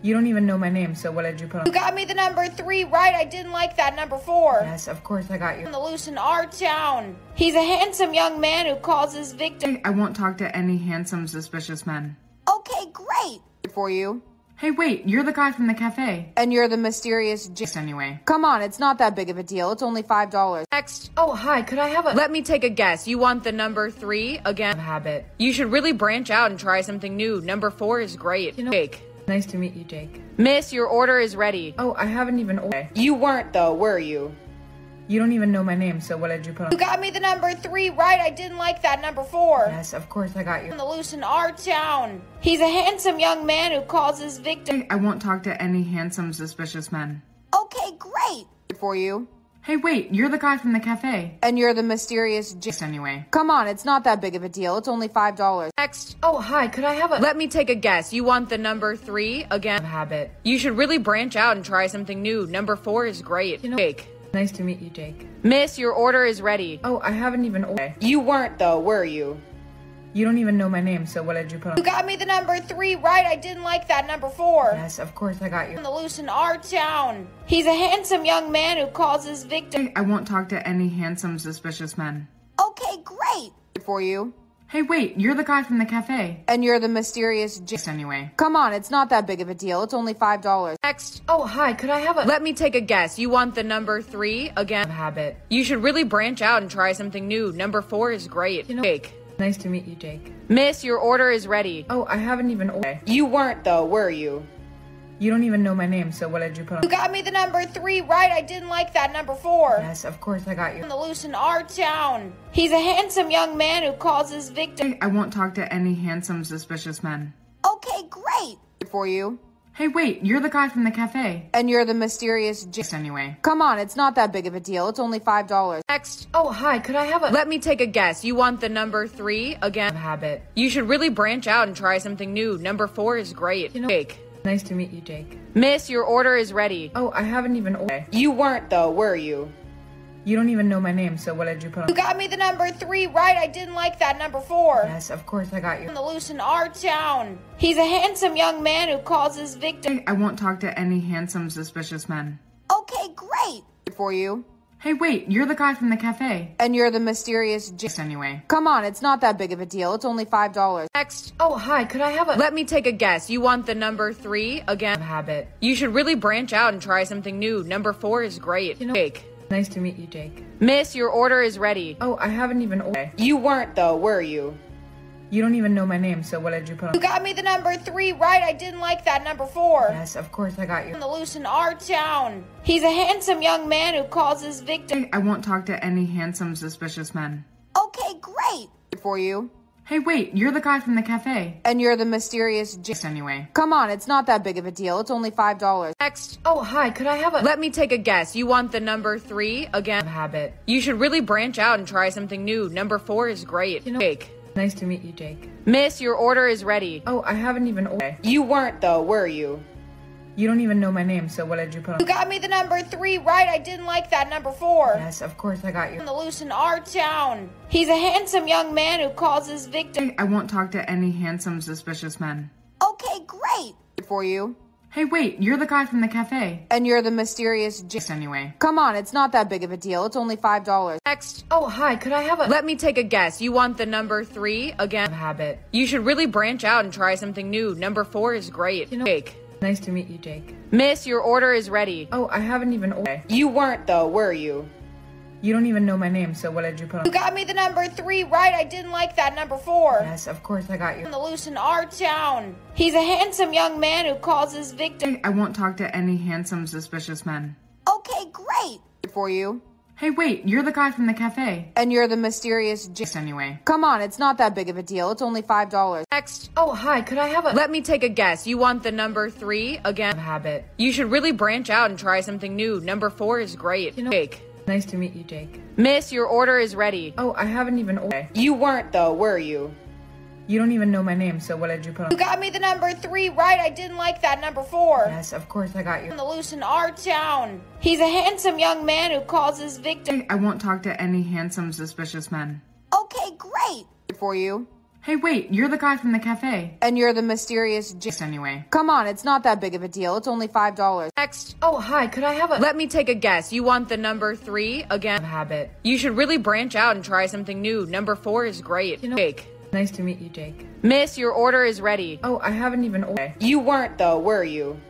You don't even know my name, so what did you put on? You got me the number three, right? I didn't like that number four. Yes, of course I got you. On the loose in our town. He's a handsome young man who calls his victim. I won't talk to any handsome, suspicious men. Okay, great. For you. Hey, wait, you're the guy from the cafe. And you're the mysterious Jake. Anyway. Come on, it's not that big of a deal. It's only five dollars. Next. Oh, hi, could I have a... Let me take a guess. You want the number three again? Habit. You should really branch out and try something new. Number four is great. You know, Jake. Nice to meet you, Jake. Miss, your order is ready. Oh, I haven't even ordered. You weren't though, were you? You don't even know my name, so what did you put on? You got me the number three, right? I didn't like that number four. Yes, of course I got you. On the loose in our town. He's a handsome young man who calls his victim. I won't talk to any handsome, suspicious men. Okay, great. For you. Hey, wait, you're the guy from the cafe. And you're the mysterious Jake. Anyway. Come on, it's not that big of a deal. It's only five dollars. Next. Oh, hi, could I have a... Let me take a guess. You want the number three again? Habit. You should really branch out and try something new. Number four is great. You know, Jake. Nice to meet you, Jake. Miss, your order is ready. Oh, I haven't even ordered. You weren't though, were you? You don't even know my name, so what did you put on? You got me the number three, right? I didn't like that number four. Yes, of course I got you. On the loose in our town. He's a handsome young man who calls his victim. I won't talk to any handsome, suspicious men. Okay, great. For you. Hey, wait, you're the guy from the cafe. And you're the mysterious Jake. Anyway. Come on, it's not that big of a deal. It's only five dollars. Next. Oh, hi, could I have a... Let me take a guess. You want the number three again? Habit. You should really branch out and try something new. Number four is great. You know, Jake. Nice to meet you, Jake. Miss, your order is ready. Oh, I haven't even ordered. You weren't though, were you? You don't even know my name, so what did you put on? You got me the number three, right? I didn't like that number four. Yes, of course I got you. On the loose in our town. He's a handsome young man who calls his victim. I won't talk to any handsome, suspicious men. Okay, great. For you. Hey, wait, you're the guy from the cafe. And you're the mysterious Jake. Anyway. Come on, it's not that big of a deal. It's only five dollars. Next. Oh, hi, could I have a... Let me take a guess. You want the number three again? Habit. You should really branch out and try something new. Number four is great. You know, Jake. Nice to meet you, Jake. Miss, your order is ready. Oh, I haven't even ordered. You weren't though, were you? You don't even know my name, so what did you put on? You got me the number three, right? I didn't like that number four. Yes, of course I got you. On the loose in our town. He's a handsome young man who calls his victim. I won't talk to any handsome, suspicious men. Okay, great. For you. Hey, wait, you're the guy from the cafe. And you're the mysterious Jake. Anyway. Come on, it's not that big of a deal. It's only five dollars. Next. Oh, hi, could I have a... Let me take a guess. You want the number three again? Habit. You should really branch out and try something new. Number four is great. You know, Jake. Nice to meet you, Jake. Miss, your order is ready. Oh, I haven't even ordered. You weren't though, were you? You don't even know my name, so what did you put on? You got me the number three, right? I didn't like that number four. Yes, of course I got you. On the loose in our town. He's a handsome young man who calls his victim. I won't talk to any handsome, suspicious men. Okay, great. For you. Hey, wait, you're the guy from the cafe. And you're the mysterious Jake. Anyway. Come on, it's not that big of a deal. It's only five dollars. Next. Oh, hi, could I have a... Let me take a guess. You want the number three again? Habit. You should really branch out and try something new. Number four is great. You know, Jake. Nice to meet you, Jake. Miss, your order is ready. Oh, I haven't even ordered. You weren't though, were you? You don't even know my name, so what did you put on? You got me the number three, right? I didn't like that number four. Yes, of course I got you. On the loose in our town. He's a handsome young man who calls his victim. I won't talk to any handsome, suspicious men. Okay, great. For you. Hey, wait, you're the guy from the cafe. And you're the mysterious Jake. Anyway. Come on, it's not that big of a deal. It's only five dollars. Next. Oh, hi, could I have a... Let me take a guess. You want the number three again? Habit. You should really branch out and try something new. Number four is great. You know, Jake. Nice to meet you, Jake. Miss, your order is ready. Oh, I haven't even ordered. You weren't though, were you? You don't even know my name, so what did you put on? You got me the number three, right? I didn't like that number four. Yes, of course I got you. On the loose in our town. He's a handsome young man who calls his victim. I won't talk to any handsome, suspicious men. Okay, great. For you. Hey, wait, you're the guy from the cafe. And you're the mysterious Jake. Anyway. Come on, it's not that big of a deal. It's only five dollars. Next. Oh, hi, could I have a- Let me take a guess. You want the number three again? Habit. You should really branch out and try something new. Number four is great. You know, Jake. Nice to meet you, Jake. Miss, your order is ready. Oh, I haven't even ordered. You weren't though, were you? You don't even know my name, so what did you put on? You got me the number three right, I didn't like that number four. Yes, of course I got you. On the loose in our town. He's a handsome young man who calls his victim. I won't talk to any handsome, suspicious men. Okay, great. For you. Hey, wait, you're the guy from the cafe. And you're the mysterious Jake. Anyway. Come on, it's not that big of a deal. It's only five dollars. Next. Oh, hi, could I have a- Let me take a guess. You want the number three again? Habit. You should really branch out and try something new. Number four is great. You know, Jake. Nice to meet you, Jake. Miss, your order is ready. Oh, I haven't even ordered. You weren't though, were you?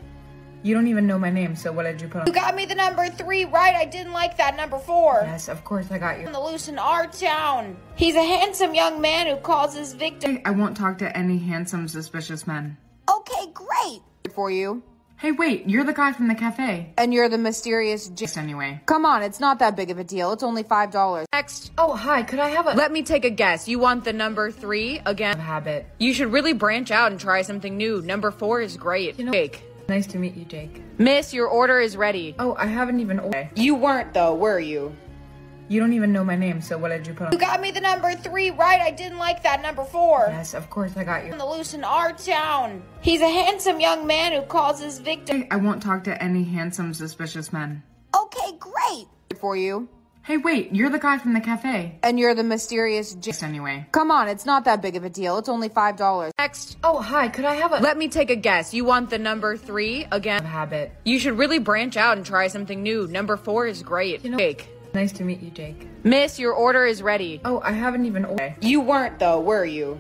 You don't even know my name, so what did you put on? You got me the number three right, I didn't like that number four. Yes, of course I got you. On the loose in our town. He's a handsome young man who calls his victim. I won't talk to any handsome, suspicious men. Okay, great. For you. Hey, wait, you're the guy from the cafe. And you're the mysterious Jake. Anyway. Come on, it's not that big of a deal. It's only five dollars. Next. Oh, hi, could I have a- Let me take a guess. You want the number three again? Habit. You should really branch out and try something new. Number four is great. You know, Jake. Nice to meet you, Jake. Miss, your order is ready. Oh, I haven't even ordered. You weren't though, were you? You don't even know my name, so what did you put on? You got me the number three right, I didn't like that number four. Yes, of course I got you. On the loose in our town. He's a handsome young man who calls his victim. I won't talk to any handsome, suspicious men. Okay, great. For you. Hey, wait, you're the guy from the cafe. And you're the mysterious Jake. Anyway. Come on, it's not that big of a deal. It's only five dollars. Next. Oh, hi, could I have a- Let me take a guess. You want the number three again? Habit. You should really branch out and try something new. Number four is great. You know, Jake. Nice to meet you, Jake. Miss, your order is ready. Oh, I haven't even ordered. You weren't though, were you?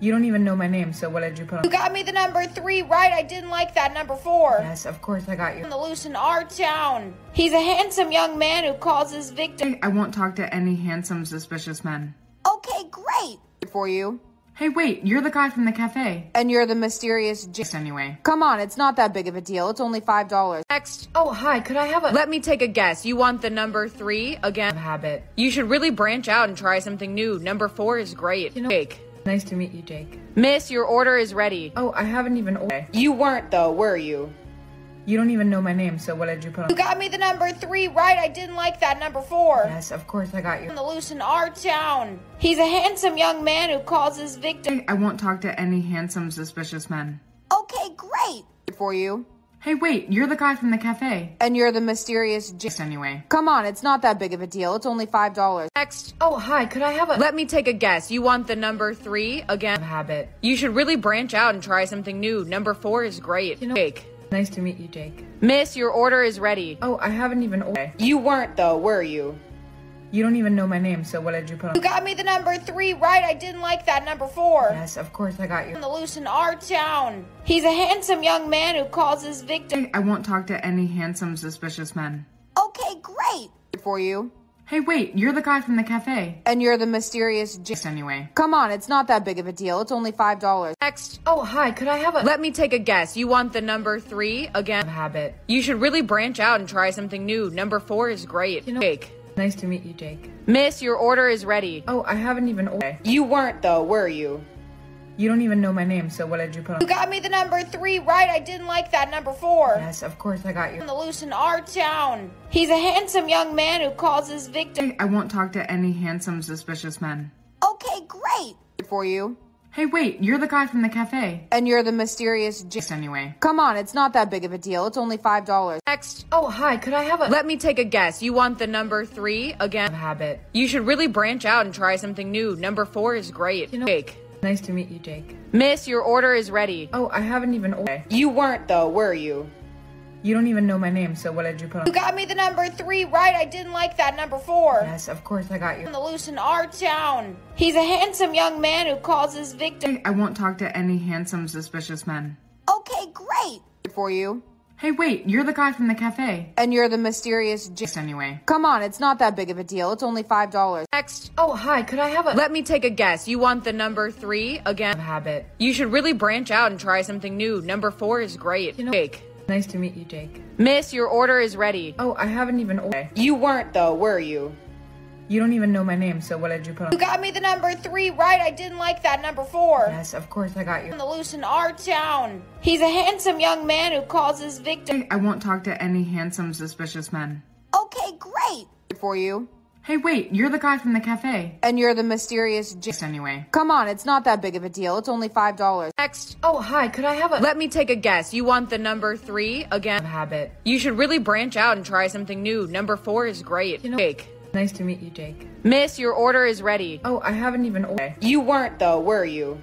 You don't even know my name, so what did you put on? You got me the number three right, I didn't like that number four. Yes, of course I got you. On the loose in our town. He's a handsome young man who calls his victim. I won't talk to any handsome, suspicious men. Okay, great. For you. Hey, wait, you're the guy from the cafe. And you're the mysterious Jake. Anyway. Come on, it's not that big of a deal. It's only five dollars. Next. Oh, hi, could I have a- Let me take a guess. You want the number three again? Habit. You should really branch out and try something new. Number four is great. You know, Jake. Nice to meet you, Jake. Miss, your order is ready. Oh, I haven't even ordered. You weren't though, were you? You don't even know my name, so what did you put on? You got me the number three right, I didn't like that number four. Yes, of course I got you. On the loose in our town. He's a handsome young man who calls his victim. I won't talk to any handsome, suspicious men. Okay, great. For you. Hey, wait, you're the guy from the cafe. And you're the mysterious Jake. Anyway. Come on, it's not that big of a deal. It's only five dollars. Next. Oh, hi, could I have a- Let me take a guess. You want the number three again? Habit. You should really branch out and try something new. Number four is great. You know, Jake. Nice to meet you, Jake. Miss, your order is ready. Oh, I haven't even ordered. You weren't though, were you? You don't even know my name, so what did you put on? You got me the number three right, I didn't like that number four. Yes, of course I got you. On the loose in our town. He's a handsome young man who calls his victim. I won't talk to any handsome, suspicious men. Okay, great. For you. Hey, wait, you're the guy from the cafe. And you're the mysterious Jake. Anyway. Come on, it's not that big of a deal. It's only five dollars. Next. Oh, hi, could I have a- Let me take a guess. You want the number three again? Habit. You should really branch out and try something new. Number four is great. You know, Jake. Nice to meet you, Jake. Miss, your order is ready. Oh, I haven't even ordered. You weren't though, were you? You don't even know my name, so what did you put on? You got me the number three right, I didn't like that number four. Yes, of course I got you. On the loose in our town. He's a handsome young man who calls his victim. I won't talk to any handsome, suspicious men. Okay, great. For you. Hey, wait, you're the guy from the cafe. And you're the mysterious Jake. Anyway. Come on, it's not that big of a deal. It's only five dollars. Next. Oh, hi, could I have a- Let me take a guess. You want the number three again? Habit. You should really branch out and try something new. Number four is great. You know, Jake. Nice to meet you, Jake. Miss, your order is ready. Oh, I haven't even ordered. You weren't though, were you? You don't even know my name, so what did you put on? You got me the number three right, I didn't like that number four. Yes, of course I got you. On the loose in our town. He's a handsome young man who calls his victim. I won't talk to any handsome, suspicious men. Okay, great. For you. Hey, wait, you're the guy from the cafe. And you're the mysterious Jake. Anyway. Come on, it's not that big of a deal. It's only five dollars. Next. Oh, hi, could I have a- Let me take a guess. You want the number three again? Habit. You should really branch out and try something new. Number four is great. You know, Jake. Nice to meet you, Jake. Miss, your order is ready. Oh, I haven't even ordered. You weren't though, were you? You don't even know my name, so what did you put on? You got me the number three right. I didn't like that number four. Yes, of course I got you. On the loose in our town. He's a handsome young man who calls his victim. I won't talk to any handsome, suspicious men. Okay, great. For you. Hey, wait, you're the guy from the cafe. And you're the mysterious Jake. Anyway. Come on, it's not that big of a deal. It's only five dollars. Next. Oh, hi, could I have a- Let me take a guess. You want the number three again? Habit. You should really branch out and try something new. Number four is great. You know, Jake. Nice to meet you, Jake. Miss, your order is ready. Oh, I haven't even ordered. You weren't though, were you?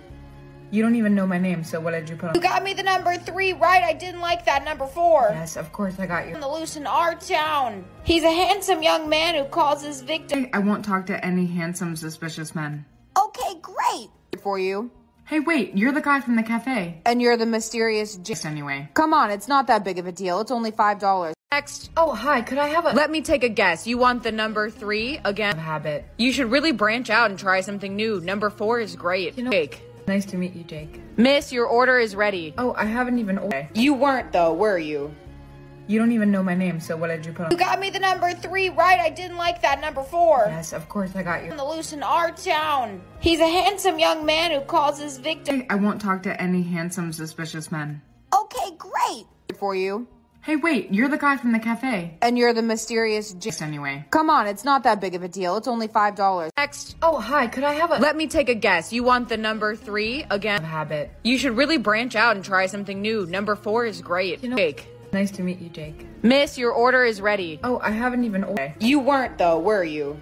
You don't even know my name, so what did you put on? You got me the number three right. I didn't like that number four. Yes, of course I got you. On the loose in our town. He's a handsome young man who calls his victim. I won't talk to any handsome, suspicious men. Okay, great. For you. Hey, wait, you're the guy from the cafe. And you're the mysterious Jake. Anyway. Come on, it's not that big of a deal. It's only five dollars. Next. Oh, hi, could I have a- Let me take a guess. You want the number three again? Habit. You should really branch out and try something new. Number four is great. You know, Jake. Nice to meet you, Jake. Miss, your order is ready. Oh, I haven't even ordered. You weren't though, were you? You don't even know my name, so what did you put on? You got me the number three right. I didn't like that number four. Yes, of course I got you. On the loose in our town. He's a handsome young man who calls his victim. I won't talk to any handsome, suspicious men. Okay, great. For you. Hey, wait, you're the guy from the cafe. And you're the mysterious Jake. Anyway. Come on, it's not that big of a deal. It's only five dollars. Next. Oh, hi, could I have a- Let me take a guess. You want the number three again? Habit. You should really branch out and try something new. Number four is great. You know, Jake. Nice to meet you, Jake. Miss, your order is ready. Oh, I haven't even ordered. You weren't though, were you?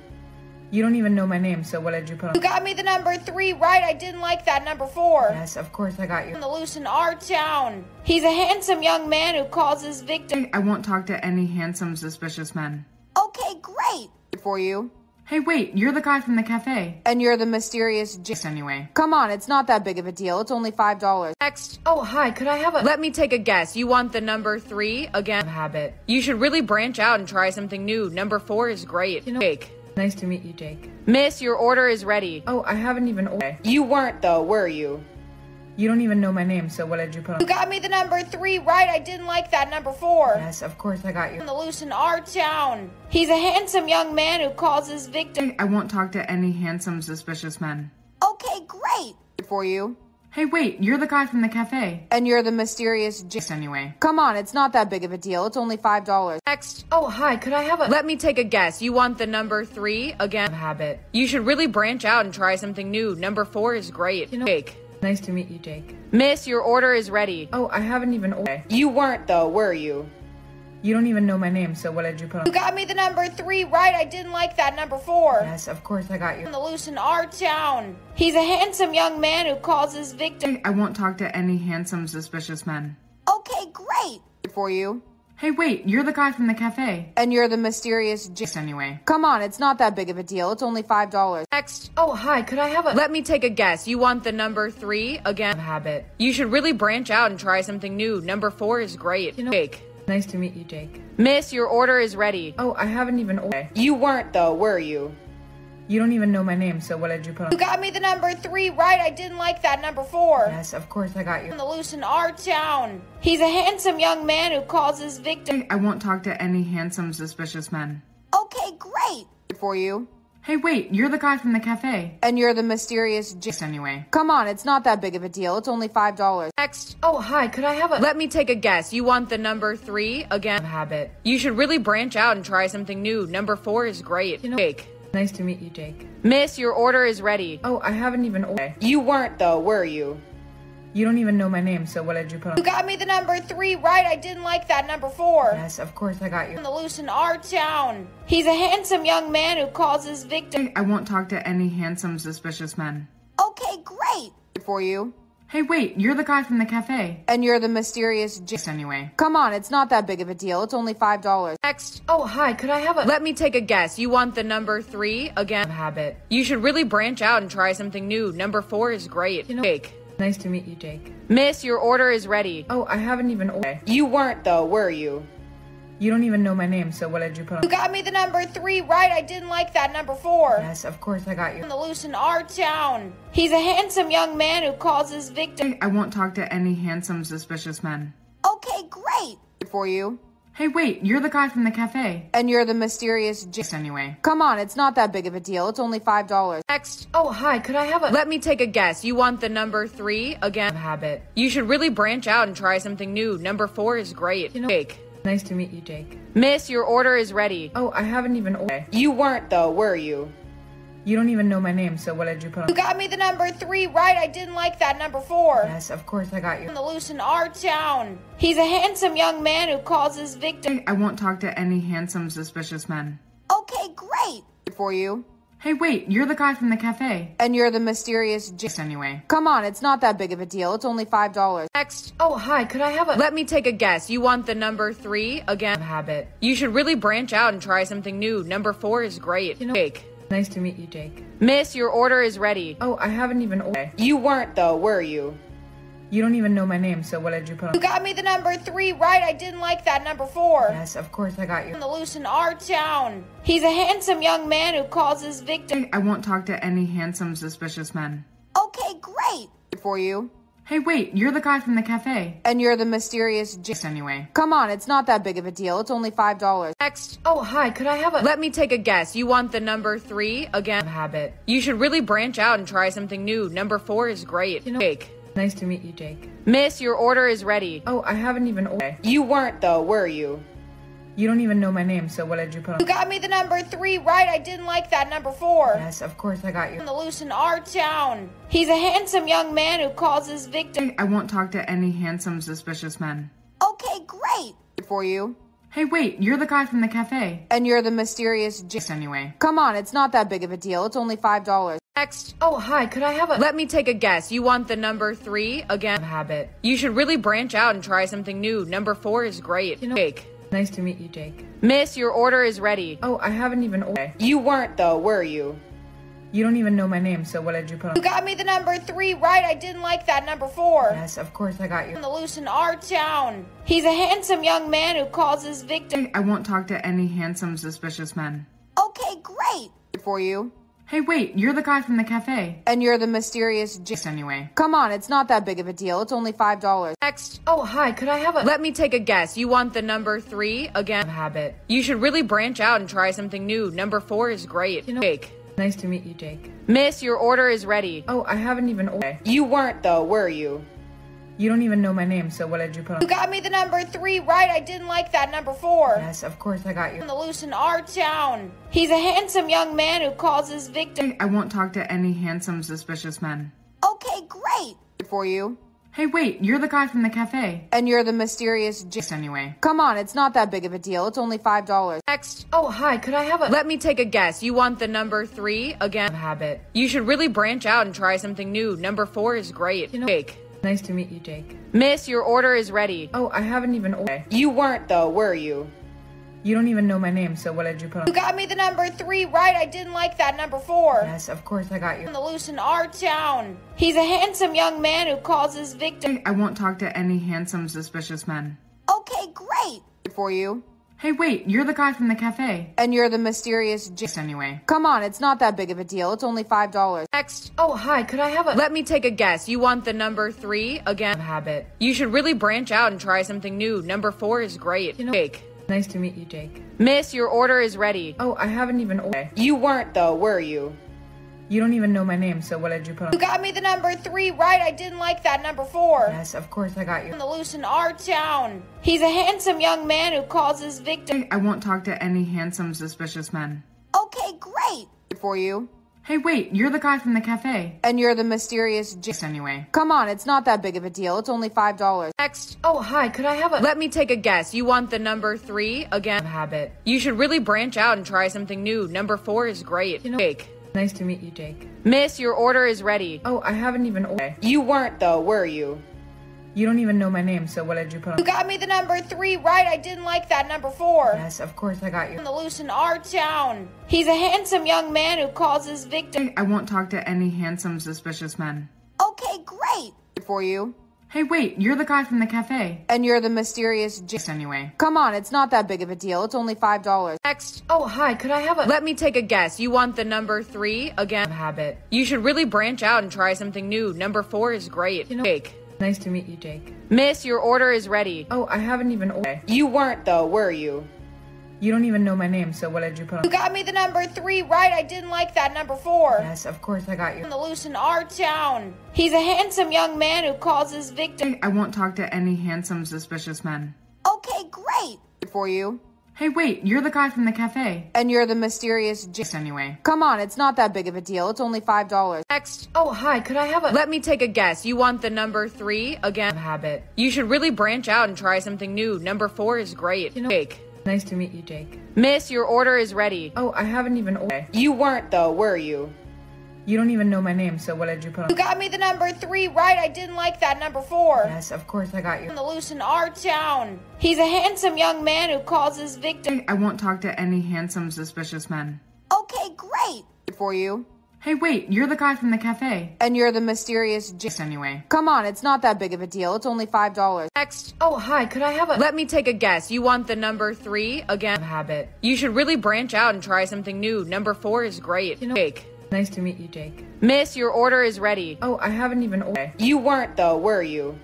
You don't even know my name, so what did you put on? You got me the number three right. I didn't like that number four. Yes, of course I got you. On the loose in our town. He's a handsome young man who calls his victim. I won't talk to any handsome, suspicious men. Okay, great. For you. Hey, wait, you're the guy from the cafe. And you're the mysterious Jake. Anyway. Come on, it's not that big of a deal. It's only five dollars. Next. Oh, hi, could I have a- Let me take a guess. You want the number three again? Habit. You should really branch out and try something new. Number four is great. You know, Jake. Nice to meet you, Jake. Miss, your order is ready. Oh, I haven't even ordered. You weren't though, were you? You don't even know my name, so what did you put on? You got me the number three right. I didn't like that number four. Yes, of course I got you. On the loose in our town. He's a handsome young man who calls his victim. I won't talk to any handsome, suspicious men. Okay, great. For you. Hey, wait, you're the guy from the cafe. And you're the mysterious Jake. Anyway. Come on, it's not that big of a deal. It's only five dollars. Next. Oh, hi, could I have a- Let me take a guess. You want the number three again? Habit. You should really branch out and try something new. Number four is great. You know, Jake. Nice to meet you, Jake. Miss, your order is ready. Oh, I haven't even ordered. You weren't though, were you? You don't even know my name, so what did you put on? You got me the number three right. I didn't like that number four. Yes, of course I got you. On the loose in our town. He's a handsome young man who calls his victim. I won't talk to any handsome, suspicious men. Okay, great. For you. Hey, wait, you're the guy from the cafe. And you're the mysterious Jake. Anyway. Come on, it's not that big of a deal. It's only five dollars. Next. Oh, hi, could I have a- Let me take a guess. You want the number three again? Habit. You should really branch out and try something new. Number four is great. You know, Jake. Nice to meet you, Jake. Miss, your order is ready. Oh, I haven't even ordered. You weren't though, were you? You don't even know my name, so what did you put on? You got me the number three right. I didn't like that number four. Yes, of course I got you. On the loose in our town. He's a handsome young man who calls his victim. I won't talk to any handsome, suspicious men. Okay, great. For you. Hey, wait, you're the guy from the cafe. And you're the mysterious Jake. Anyway. Come on, it's not that big of a deal. It's only five dollars. Next. Oh, hi, could I have a- Let me take a guess. You want the number three again? Habit. You should really branch out and try something new. Number four is great. You know, Jake. Nice to meet you, Jake. Miss, your order is ready. Oh, I haven't even ordered. You weren't though, were you? You don't even know my name, so what did you put on? You got me the number three right. I didn't like that number four. Yes, of course I got you. On the loose in our town. He's a handsome young man who calls his victim. I won't talk to any handsome, suspicious men. Okay, great. For you. Hey, wait, you're the guy from the cafe. And you're the mysterious Jake. Anyway. Come on, it's not that big of a deal. It's only five dollars. Next. Oh, hi, could I have a- Let me take a guess. You want the number three again? Habit. You should really branch out and try something new. Number four is great. You know, Jake. Nice to meet you, Jake. Miss, your order is ready. Oh, I haven't even ordered. You weren't though, were you? You don't even know my name, so what did you put on? You got me the number three right. I didn't like that number four. Yes, of course I got you. On the loose in our town. He's a handsome young man who calls his victim. I won't talk to any handsome, suspicious men. Okay, great. for you. Hey, wait, you're the guy from the cafe. And you're the mysterious Jake. Anyway. Come on, it's not that big of a deal. It's only five dollars. Next. Oh, hi, could I have a- Let me take a guess. You want the number three again? Habit. You should really branch out and try something new. Number four is great. You know, Jake. Nice to meet you, Jake. Miss, your order is ready. Oh, I haven't even ordered. You weren't though, were you? You don't even know my name, so what did you put on? You got me the number three, right? I didn't like that number four. Yes, of course I got you. On the loose in our town. He's a handsome young man who calls his victim. I won't talk to any handsome, suspicious men. Okay, great. For you. Hey, wait, you're the guy from the cafe. And you're the mysterious Jake. Anyway. Come on, it's not that big of a deal. It's only five dollars. Next. Oh, hi, could I have a- Let me take a guess. You want the number three again? Habit. You should really branch out and try something new. Number four is great. You know, Jake. Nice to meet you, Jake. Miss, your order is ready. Oh, I haven't even ordered. You weren't though, were you? You don't even know my name, so what did you put on? You got me the number three, right? I didn't like that number four. Yes, of course I got you. On the loose in our town. He's a handsome young man who calls his victim. I won't talk to any handsome, suspicious men. Okay, great. For you. Hey, wait, you're the guy from the cafe. And you're the mysterious Jake. Anyway. Come on, it's not that big of a deal. It's only five dollars. Next. Oh, hi, could I have a- Let me take a guess. You want the number three again? Habit. You should really branch out and try something new. Number four is great. You know, Jake. Nice to meet you, Jake. Miss, your order is ready. Oh, I haven't even ordered. You weren't though, were you? You don't even know my name, so what did you put on? You got me the number three, right? I didn't like that number four. Yes, of course I got you. On the loose in our town. He's a handsome young man who calls his victim. I won't talk to any handsome, suspicious men. Okay, great. For you. Hey, wait, you're the guy from the cafe. And you're the mysterious Jake. Anyway. Come on, it's not that big of a deal. It's only five dollars. Next. Oh, hi, could I have a- Let me take a guess. You want the number three again? Habit. You should really branch out and try something new. Number four is great. You know, Jake. Nice to meet you, Jake. Miss, your order is ready. Oh, I haven't even ordered. You weren't though, were you? You don't even know my name, so what did you put on? You got me the number three, right? I didn't like that number four. Yes, of course I got you. On the loose in our town. He's a handsome young man who calls his victim. I won't talk to any handsome, suspicious men. Okay, great. For you. Hey, wait, you're the guy from the cafe. And you're the mysterious Jake. Anyway. Come on, it's not that big of a deal. It's only five dollars. Next. Oh, hi, could I have a- Let me take a guess. You want the number three again? Habit. You should really branch out and try something new. Number four is great. You know, Jake. Nice to meet you, Jake. Miss, your order is ready. Oh, I haven't even ordered. You weren't though, were you? You don't even know my name, so what did you put on? You got me the number three, right? I didn't like that number four. Yes, of course I got you. On the loose in our town. He's a handsome young man who calls his victim. I won't talk to any handsome, suspicious men. Okay, great. For you. Hey, wait, you're the guy from the cafe. And you're the mysterious Jake. Anyway. Come on, it's not that big of a deal. It's only five dollars. Next. Oh, hi, could I have a- Let me take a guess. You want the number three again? Habit. You should really branch out and try something new. Number four is great. You know, Jake. Nice to meet you, Jake. Miss, your order is ready. Oh, I haven't even ordered. You weren't though, were you? You don't even know my name, so what did you put on? You got me the number three, right? I didn't like that number four. Yes, of course I got you. On the loose in our town. He's a handsome young man who calls his victim. I won't talk to any handsome, suspicious men. Okay, great. For you. Hey, wait, you're the guy from the cafe. And you're the mysterious Jake. Anyway. Come on, it's not that big of a deal. It's only five dollars. Next. Oh, hi, could I have a- Let me take a guess. You want the number three again? Habit. You should really branch out and try something new. Number four is great. You know, Jake. Nice to meet you, Jake. Miss, your order is ready. Oh, I haven't even ordered. You weren't though, were you? You don't even know my name, so what did you put on? You got me the number three, right? I didn't like that number four. Yes, of course I got you. On the loose in our town. He's a handsome young man who calls his victim. I won't talk to any handsome, suspicious men. Okay, great. For you. Hey, wait, you're the guy from the cafe. And you're the mysterious Jake. Anyway. Come on, it's not that big of a deal. It's only five dollars. Next. Oh, hi, could I have a- Let me take a guess. You want the number three again? Habit. You should really branch out and try something new. Number four is great. You know, Jake. Nice to meet you, Jake. Miss, your order is ready. Oh, I haven't even ordered. You weren't though, were you? You don't even know my name, so what did you put on? You got me the number three, right? I didn't like that number four. Yes, of course I got you. On the loose in our town. He's a handsome young man who calls his victim. I won't talk to any handsome, suspicious men. Okay, great. For you. Hey, wait, you're the guy from the cafe. And you're the mysterious Jake. Anyway. Come on, it's not that big of a deal. It's only five dollars. Next. Oh, hi, could I have a- Let me take a guess. You want the number three again? Habit. You should really branch out and try something new. Number four is great. You know, Jake. Nice to meet you, Jake. Miss, your order is ready. Oh, I haven't even ordered. You weren't though, were you? You don't even know my name, so what did you put on? You got me the number three, right? I didn't like that number four. Yes, of course I got you. On the loose in our town. He's a handsome young man who calls his victim. I won't talk to any handsome, suspicious men. Okay, great. For you. Hey, wait, you're the guy from the cafe. And you're the mysterious Jake. Anyway. Come on, it's not that big of a deal. It's only five dollars. Next. Oh, hi, could I have a- Let me take a guess. You want the number three again? Habit. You should really branch out and try something new. Number four is great. You know, Jake. Nice to meet you, Jake. Miss, your order is ready. Oh, I haven't even ordered. You weren't though, were you? You don't even know my name, so what did you put on? You got me the number three, right? I didn't like that number four. Yes, of course I got you. On the loose in our town. He's a handsome young man who calls his victim. I won't talk to any handsome, suspicious men. Okay, great. For you. Hey, wait, you're the guy from the cafe. And you're the mysterious Jake. Anyway. Come on, it's not that big of a deal. It's only five dollars. Next. Oh, hi, could I have a- Let me take a guess. You want the number three again? Habit. You should really branch out and try something new. Number four is great. You know, Jake. Nice to meet you, Jake. Miss, your order is ready. Oh, I haven't even ordered. You weren't though, were you?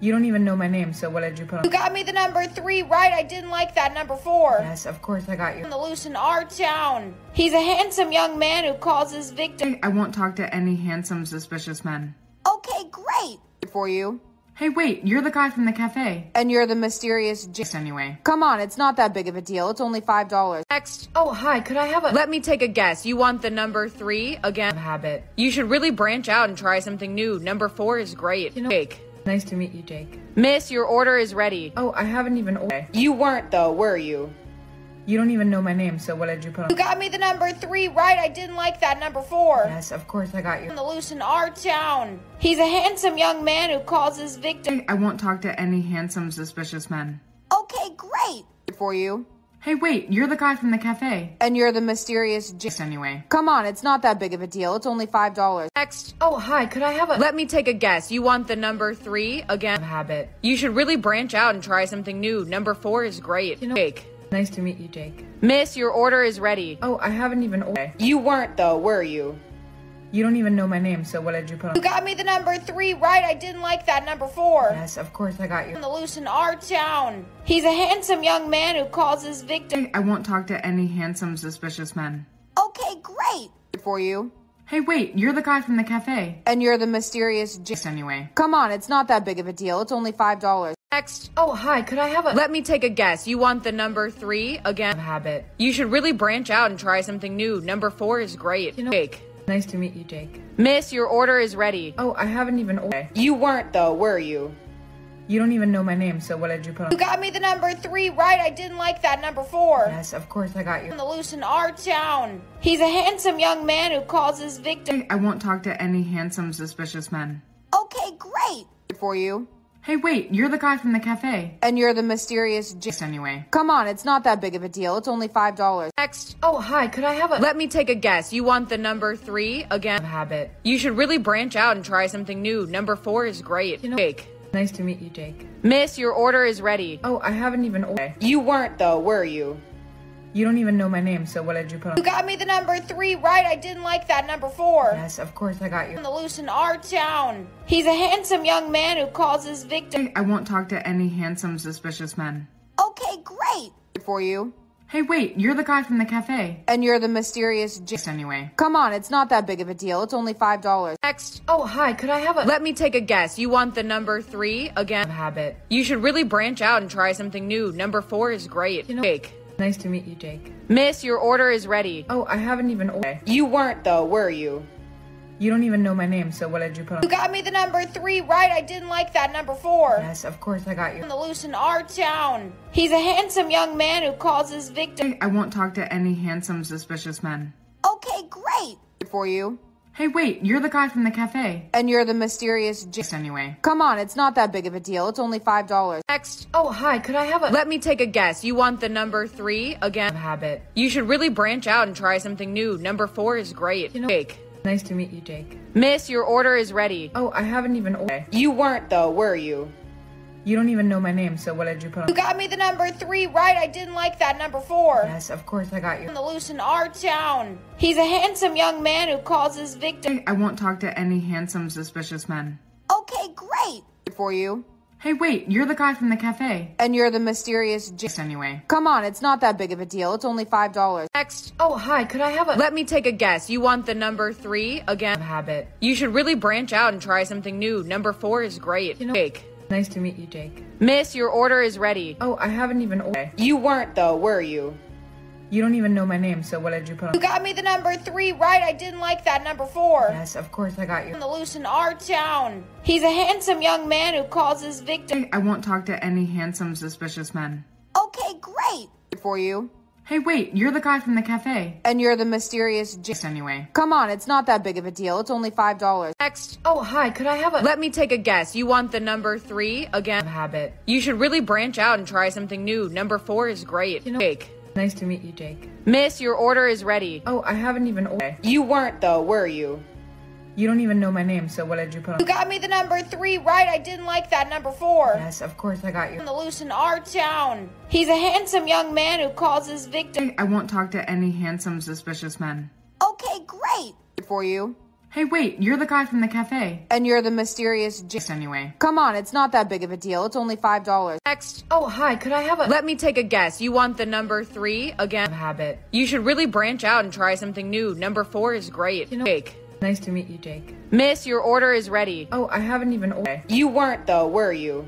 You don't even know my name, so what did you put on? You got me the number three, right? I didn't like that number four. Yes, of course I got you. On the loose in our town. He's a handsome young man who calls his victim. I won't talk to any handsome, suspicious men. Okay, great. For you. Hey, wait, you're the guy from the cafe. And you're the mysterious Jake. Anyway. Come on, it's not that big of a deal. It's only five dollars. Next. Oh, hi, could I have a- Let me take a guess. You want the number three again? Habit. You should really branch out and try something new. Number four is great. You know, Jake. Nice to meet you, Jake. Miss, your order is ready. Oh, I haven't even ordered. You weren't though, were you? You don't even know my name, so what did you put on? You got me the number three, right? I didn't like that number four. Yes, of course I got you. On the loose in our town. He's a handsome young man who calls his victim. I won't talk to any handsome, suspicious men. Okay, great. For you. Hey, wait, you're the guy from the cafe. And you're the mysterious Jake. Anyway. Come on, it's not that big of a deal. It's only five dollars. Next. Oh, hi, could I have a- Let me take a guess. You want the number three again? Habit. You should really branch out and try something new. Number four is great. You know, Jake. Nice to meet you, Jake. Miss, your order is ready. Oh, I haven't even ordered. You weren't though, were you? You don't even know my name, so what did you put on? You got me the number three, right? I didn't like that number four. Yes, of course I got you. On the loose in our town. He's a handsome young man who calls his victim. I won't talk to any handsome, suspicious men. Okay, great. For you. Hey, wait, you're the guy from the cafe. And you're the mysterious Jake. Anyway. Come on, it's not that big of a deal. It's only five dollars. Next. Oh, hi, could I have a- Let me take a guess. You want the number three again? Habit. You should really branch out and try something new. Number four is great. You know, Jake. Nice to meet you, Jake. Miss, your order is ready. Oh, I haven't even ordered. You weren't though, were you? You don't even know my name, so what did you put on? You got me the number three, right? I didn't like that number four. Yes, of course I got you. On the loose in our town. He's a handsome young man who calls his victim. I won't talk to any handsome, suspicious men. Okay, great. For you. Hey, wait, you're the guy from the cafe. And you're the mysterious Jake. Anyway. Come on, it's not that big of a deal. It's only five dollars. Next. Oh, hi, could I have a- Let me take a guess. You want the number three again? Habit. You should really branch out and try something new. Number four is great. You know, Jake. Nice to meet you, Jake. Miss, your order is ready. Oh, I haven't even ordered. You weren't though, were you? You don't even know my name, so what did you put on? You got me the number three, right? I didn't like that number four. Yes, of course I got you. On the loose in our town. He's a handsome young man who calls his victim. I won't talk to any handsome, suspicious men. Okay, great. For you. Hey, wait, you're the guy from the cafe. And you're the mysterious Jake. Anyway. Come on, it's not that big of a deal. It's only five dollars. Next. Oh, hi, could I have a- Let me take a guess. You want the number three again? Habit. You should really branch out and try something new. Number four is great. You know, Jake. Nice to meet you, Jake. Miss, your order is ready. Oh, I haven't even ordered. You weren't though, were you? You don't even know my name, so what did you put on? You got me the number three, right? I didn't like that number four. Yes, of course I got you. On the loose in our town. He's a handsome young man who calls his victim. I won't talk to any handsome, suspicious men. Okay, great. For you. Hey, wait, you're the guy from the cafe. And you're the mysterious Jake. Anyway. Come on, it's not that big of a deal. It's only five dollars. Next. Oh, hi, could I have a- Let me take a guess. You want the number three again? Habit. You should really branch out and try something new. Number four is great. You know, Jake. Nice to meet you, Jake. Miss, your order is ready. Oh, I haven't even ordered. You weren't though, were you? You don't even know my name, so what did you put on? You got me the number three, right? I didn't like that number four. Yes, of course I got you. On the loose in our town. He's a handsome young man who calls his victim. I won't talk to any handsome, suspicious men. Okay, great. for you. Hey, wait, you're the guy from the cafe. And you're the mysterious Jake. Anyway. Come on, it's not that big of a deal. It's only five dollars. Next. Oh, hi, could I have a- Let me take a guess. You want the number three again? Habit. You should really branch out and try something new. Number four is great. You know, Jake. Nice to meet you, Jake. Miss, your order is ready. Oh, I haven't even ordered. You weren't though, were you? You don't even know my name, so what did you put on? You got me the number three right, I didn't like that number four. Yes, of course I got you. On the loose in our town. He's a handsome young man who calls his victim. I won't talk to any handsome, suspicious men. Okay, great. For you. Hey, wait, you're the guy from the cafe. And you're the mysterious Jake. Anyway. Come on, it's not that big of a deal. It's only five dollars. Next. Oh, hi, could I have a- Let me take a guess. You want the number three again? Habit. You should really branch out and try something new. Number four is great. You know, Jake. Nice to meet you, Jake. Miss, your order is ready. Oh, I haven't even ordered. You weren't though, were you? You don't even know my name, so what did you put on? You got me the number three right, I didn't like that number four. Yes, of course I got you. On the loose in our town. He's a handsome young man who calls his victim. I won't talk to any handsome, suspicious men. Okay, great. For you. Hey, wait, you're the guy from the cafe. And you're the mysterious Jake. Anyway. Come on, it's not that big of a deal. It's only five dollars. Next. Oh, hi, could I have a- Let me take a guess. You want the number three again? Habit. You should really branch out and try something new. Number four is great. You know, Jake. Nice to meet you, Jake. Miss, your order is ready. Oh, I haven't even ordered. You weren't though, were you?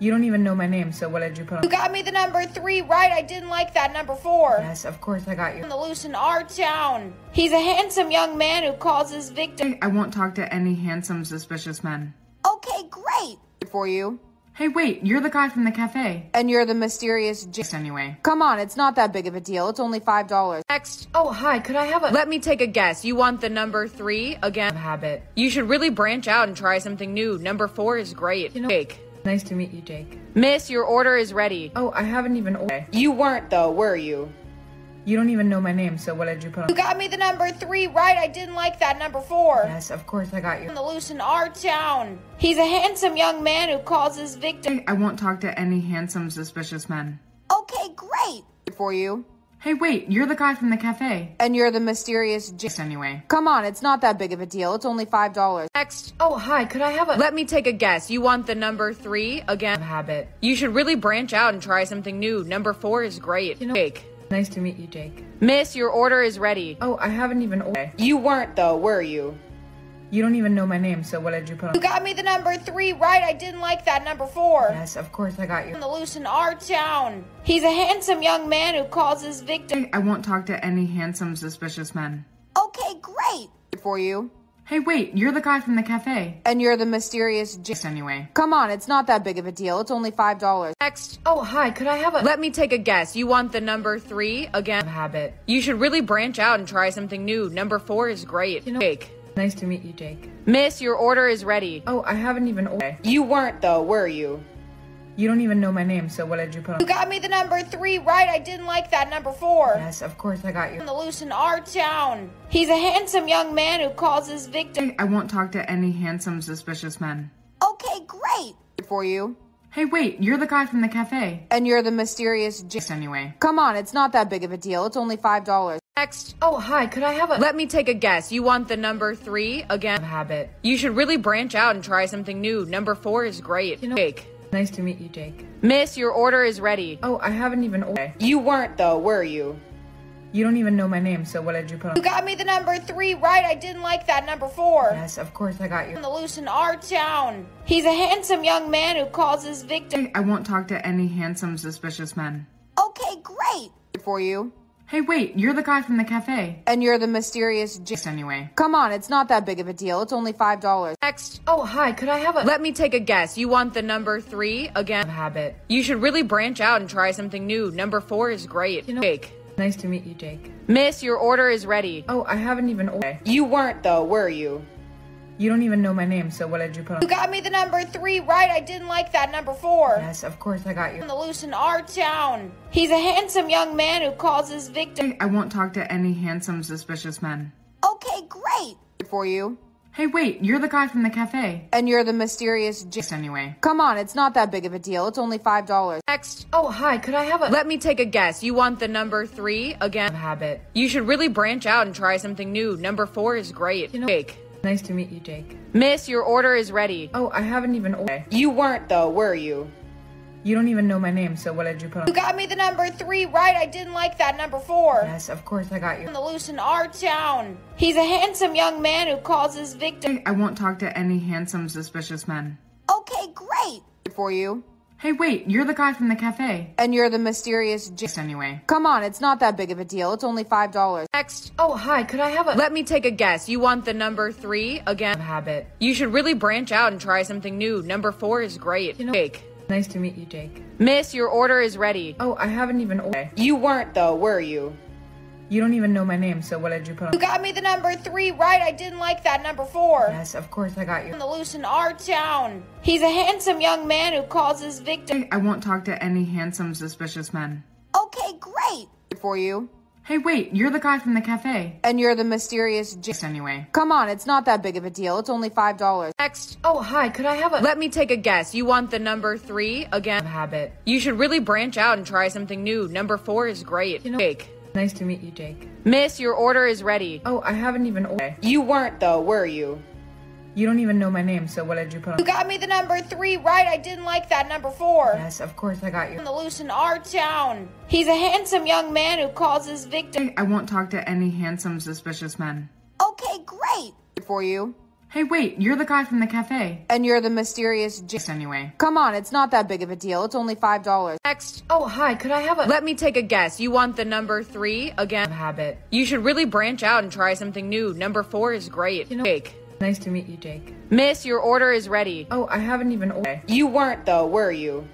You don't even know my name, so what did you put on? You got me the number three right, I didn't like that number four. Yes, of course I got you. On the loose in our town. He's a handsome young man who calls his victim. I won't talk to any handsome, suspicious men. Okay, great. For you. Hey, wait, you're the guy from the cafe. And you're the mysterious Jake. Anyway. Come on, it's not that big of a deal. It's only five dollars. Next. Oh, hi, could I have a- Let me take a guess. You want the number three again? Habit. You should really branch out and try something new. Number four is great. You know, Jake. Nice to meet you, Jake. Miss, your order is ready. Oh, I haven't even ordered. You weren't though, were you? You don't even know my name, so what did you put on? You got me the number three right, I didn't like that number four. Yes, of course I got you. On the loose in our town. He's a handsome young man who calls his victim. I won't talk to any handsome, suspicious men. Okay, great. For you. Hey, wait, you're the guy from the cafe. And you're the mysterious Jake. Anyway. Come on, it's not that big of a deal. It's only five dollars. Next. Oh, hi, could I have a- Let me take a guess. You want the number three again? Habit. You should really branch out and try something new. Number four is great. You know, Jake. Nice to meet you, Jake. Miss, your order is ready. Oh, I haven't even ordered. You weren't though, were you? You don't even know my name, so what did you put on? You got me the number three right, I didn't like that number four. Yes, of course I got you. On the loose in our town. He's a handsome young man who calls his victim. I won't talk to any handsome, suspicious men. Okay, great. For you. Hey, wait, you're the guy from the cafe. And you're the mysterious Jake. Anyway. Come on, it's not that big of a deal. It's only five dollars. Next. Oh, hi, could I have a- Let me take a guess. You want the number three again? Habit. You should really branch out and try something new. Number four is great. You know, Jake. Nice to meet you, Jake. Miss, your order is ready. Oh, I haven't even ordered. You weren't though, were you? You don't even know my name, so what did you put on? You got me the number three right, I didn't like that number four. Yes, of course I got you. On the loose in our town. He's a handsome young man who calls his victim. I won't talk to any handsome, suspicious men. Okay, great. For you. Hey, wait, you're the guy from the cafe. And you're the mysterious Jake. Anyway. Come on, it's not that big of a deal. It's only five dollars. Next. Oh, hi, could I have a- Let me take a guess. You want the number three again? Habit. You should really branch out and try something new. Number four is great. You know, Jake. Nice to meet you, Jake. Miss, your order is ready. Oh, I haven't even ordered. You weren't though, were you? You don't even know my name, so what did you put on? You got me the number three right, I didn't like that number four. Yes, of course I got you. On the loose in our town. He's a handsome young man who calls his victim. I won't talk to any handsome, suspicious men. Okay, great. For you. Hey, wait, you're the guy from the cafe. And you're the mysterious Jake. Anyway. Come on, it's not that big of a deal. It's only five dollars. Next. Oh, hi, could I have a- Let me take a guess. You want the number three again? Habit. You should really branch out and try something new. Number four is great. You know, Jake. Nice to meet you, Jake. Miss, your order is ready. Oh, I haven't even ordered. You weren't though, were you? You don't even know my name, so what did you put on? You got me the number three right, I didn't like that number four. Yes, of course I got you. On the loose in our town. He's a handsome young man who calls his victim. I won't talk to any handsome, suspicious men. Okay, great. For you. Hey, wait, you're the guy from the cafe. And you're the mysterious Jake. Anyway. Come on, it's not that big of a deal. It's only five dollars. Next. Oh, hi, could I have a- Let me take a guess. You want the number three again? Habit. You should really branch out and try something new. Number four is great. You know, Jake. Nice to meet you, Jake. Miss, your order is ready. Oh, I haven't even ordered. You weren't though, were you? You don't even know my name, so what did you put on? You got me the number three right, I didn't like that number four. Yes, of course I got you. On the loose in our town. He's a handsome young man who calls his victim. I won't talk to any handsome, suspicious men. Okay, great. For you. Hey, wait, you're the guy from the cafe. And you're the mysterious Jake. Anyway. Come on, it's not that big of a deal. It's only five dollars. Next. Oh, hi, could I have a- Let me take a guess. You want the number three again? Habit. You should really branch out and try something new. Number four is great. You know Jake. Nice to meet you, Jake. Miss, your order is ready. Oh, I haven't even ordered. You weren't though, were you? You don't even know my name, so what did you put on? You got me the number three right, I didn't like that number four. Yes, of course I got you. On the loose in our town. He's a handsome young man who calls his victim. I won't talk to any handsome, suspicious men. Okay, great. For you. Hey, wait, you're the guy from the cafe. And you're the mysterious Jake. Anyway. Come on, it's not that big of a deal. It's only five dollars. Next. Oh, hi, could I have a- Let me take a guess. You want the number three again? Habit. You should really branch out and try something new. Number four is great. You know Jake. Nice to meet you, Jake. Miss, your order is ready. Oh, I haven't even ordered. You weren't though, were you? You don't even know my name, so what did you put on? You got me the number three right, I didn't like that number four. Yes, of course I got you. On the loose in our town. He's a handsome young man who calls his victim. I won't talk to any handsome, suspicious men. Okay, great. For you. Hey, wait, you're the guy from the cafe. And you're the mysterious Jake. Anyway. Come on, it's not that big of a deal. It's only five dollars. Next. Oh, hi, could I have a- Let me take a guess. You want the number three again? Habit. You should really branch out and try something new. Number four is great. You know Jake. Nice to meet you, Jake. Miss, your order is ready. Oh, I haven't even ordered. You weren't though, were you?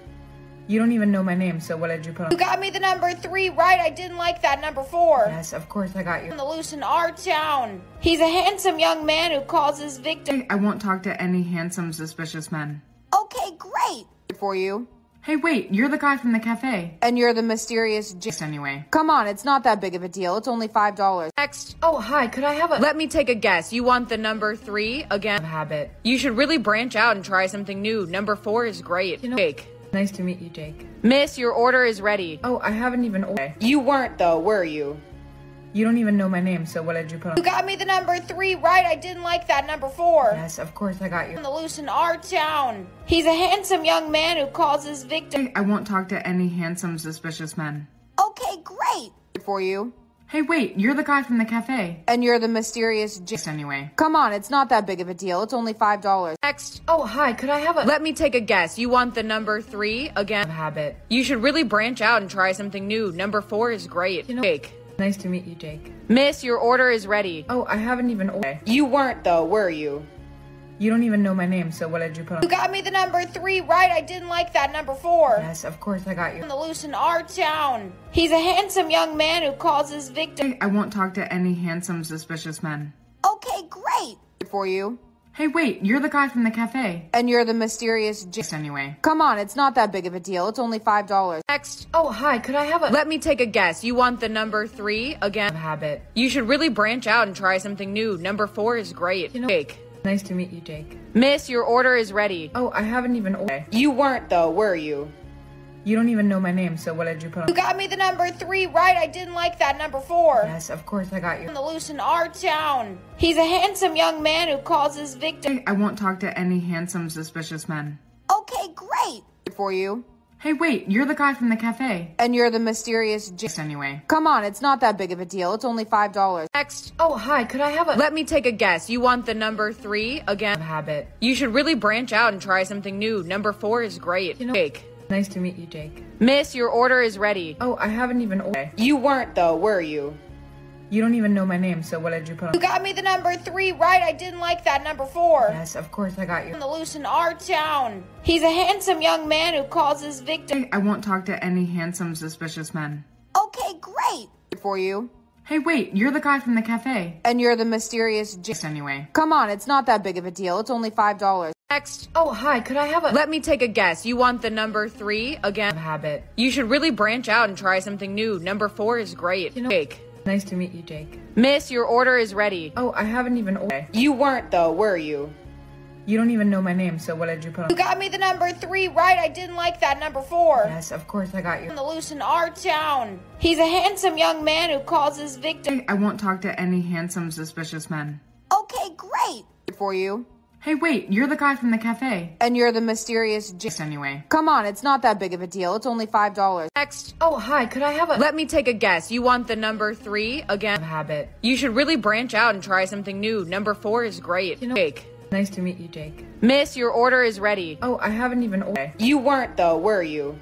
You don't even know my name, so what did you put on? You got me the number three right, I didn't like that number four. Yes, of course I got you. On the loose in our town. He's a handsome young man who calls his victim. I won't talk to any handsome, suspicious men. Okay, great. For you. Hey, wait, you're the guy from the cafe. And you're the mysterious Jake. Anyway. Come on, it's not that big of a deal. It's only five dollars. Next. Oh, hi, could I have a- Let me take a guess. You want the number three again? Habit. You should really branch out and try something new. Number four is great. You know Jake. Nice to meet you, Jake. Miss, your order is ready. Oh, I haven't even ordered. You weren't though, were you? You don't even know my name, so what did you put on? You got me the number three right, I didn't like that number four. Yes, of course I got you. On the loose in our town. He's a handsome young man who calls his victim. I won't talk to any handsome, suspicious men. Okay, great. For you. Hey, wait, you're the guy from the cafe. And you're the mysterious Jake. Anyway. Come on, it's not that big of a deal. It's only five dollars. Next. Oh, hi, could I have a- Let me take a guess. You want the number three again? Habit. You should really branch out and try something new. Number four is great. You know Jake. Nice to meet you, Jake. Miss, your order is ready. Oh, I haven't even ordered. You weren't though, were you? You don't even know my name, so what did you put on? You got me the number three right, I didn't like that number four. Yes, of course I got you. On the loose in our town. He's a handsome young man who calls his victim. I won't talk to any handsome, suspicious men. Okay, great. For you. Hey, wait, you're the guy from the cafe. And you're the mysterious Jake. Anyway. Come on, it's not that big of a deal. It's only five dollars. Next. Oh, hi, could I have a- Let me take a guess. You want the number three again? Habit. You should really branch out and try something new. Number four is great. You know Jake. Nice to meet you, Jake. Miss, your order is ready. Oh, I haven't even ordered. You weren't though, were you? You don't even know my name, so what did you put on? You got me the number three right, I didn't like that number four. Yes, of course I got you. On the loose in our town. He's a handsome young man who calls his victim. I won't talk to any handsome, suspicious men. Okay, great. For you. Hey, wait, you're the guy from the cafe. And you're the mysterious Jake. Anyway. Come on, it's not that big of a deal. It's only five dollars. Next. Oh, hi, could I have a- Let me take a guess. You want the number three again? Habit. You should really branch out and try something new. Number four is great. You know Jake. Nice to meet you, Jake. Miss, your order is ready. Oh, I haven't even ordered. You weren't though, were you? You don't even know my name, so what did you put on? You got me the number three right, I didn't like that number four. Yes, of course I got you. On the loose in our town. He's a handsome young man who calls his victim. I won't talk to any handsome, suspicious men. Okay, great. For you. Hey, wait, you're the guy from the cafe. And you're the mysterious Jake. Anyway. Come on, it's not that big of a deal. It's only five dollars. Next. Oh, hi, could I have a- Let me take a guess. You want the number three again? Habit. You should really branch out and try something new. Number four is great. You know Jake. Nice to meet you, Jake. Miss, your order is ready. Oh, I haven't even ordered. You weren't though, were you? You don't even know my name, so what did you put on? You got me the number three right, I didn't like that number four. Yes, of course I got you. On the loose in our town. He's a handsome young man who calls his victim. I won't talk to any handsome, suspicious men. Okay, great. for you. Hey, wait, you're the guy from the cafe. And you're the mysterious Jake. Anyway. Come on, it's not that big of a deal. It's only five dollars. Next. Oh, hi, could I have a- Let me take a guess. You want the number three again? Habit. You should really branch out and try something new. Number four is great. You know, Jake. Nice to meet you, Jake. Miss, your order is ready. Oh, I haven't even ordered. You weren't though, were you?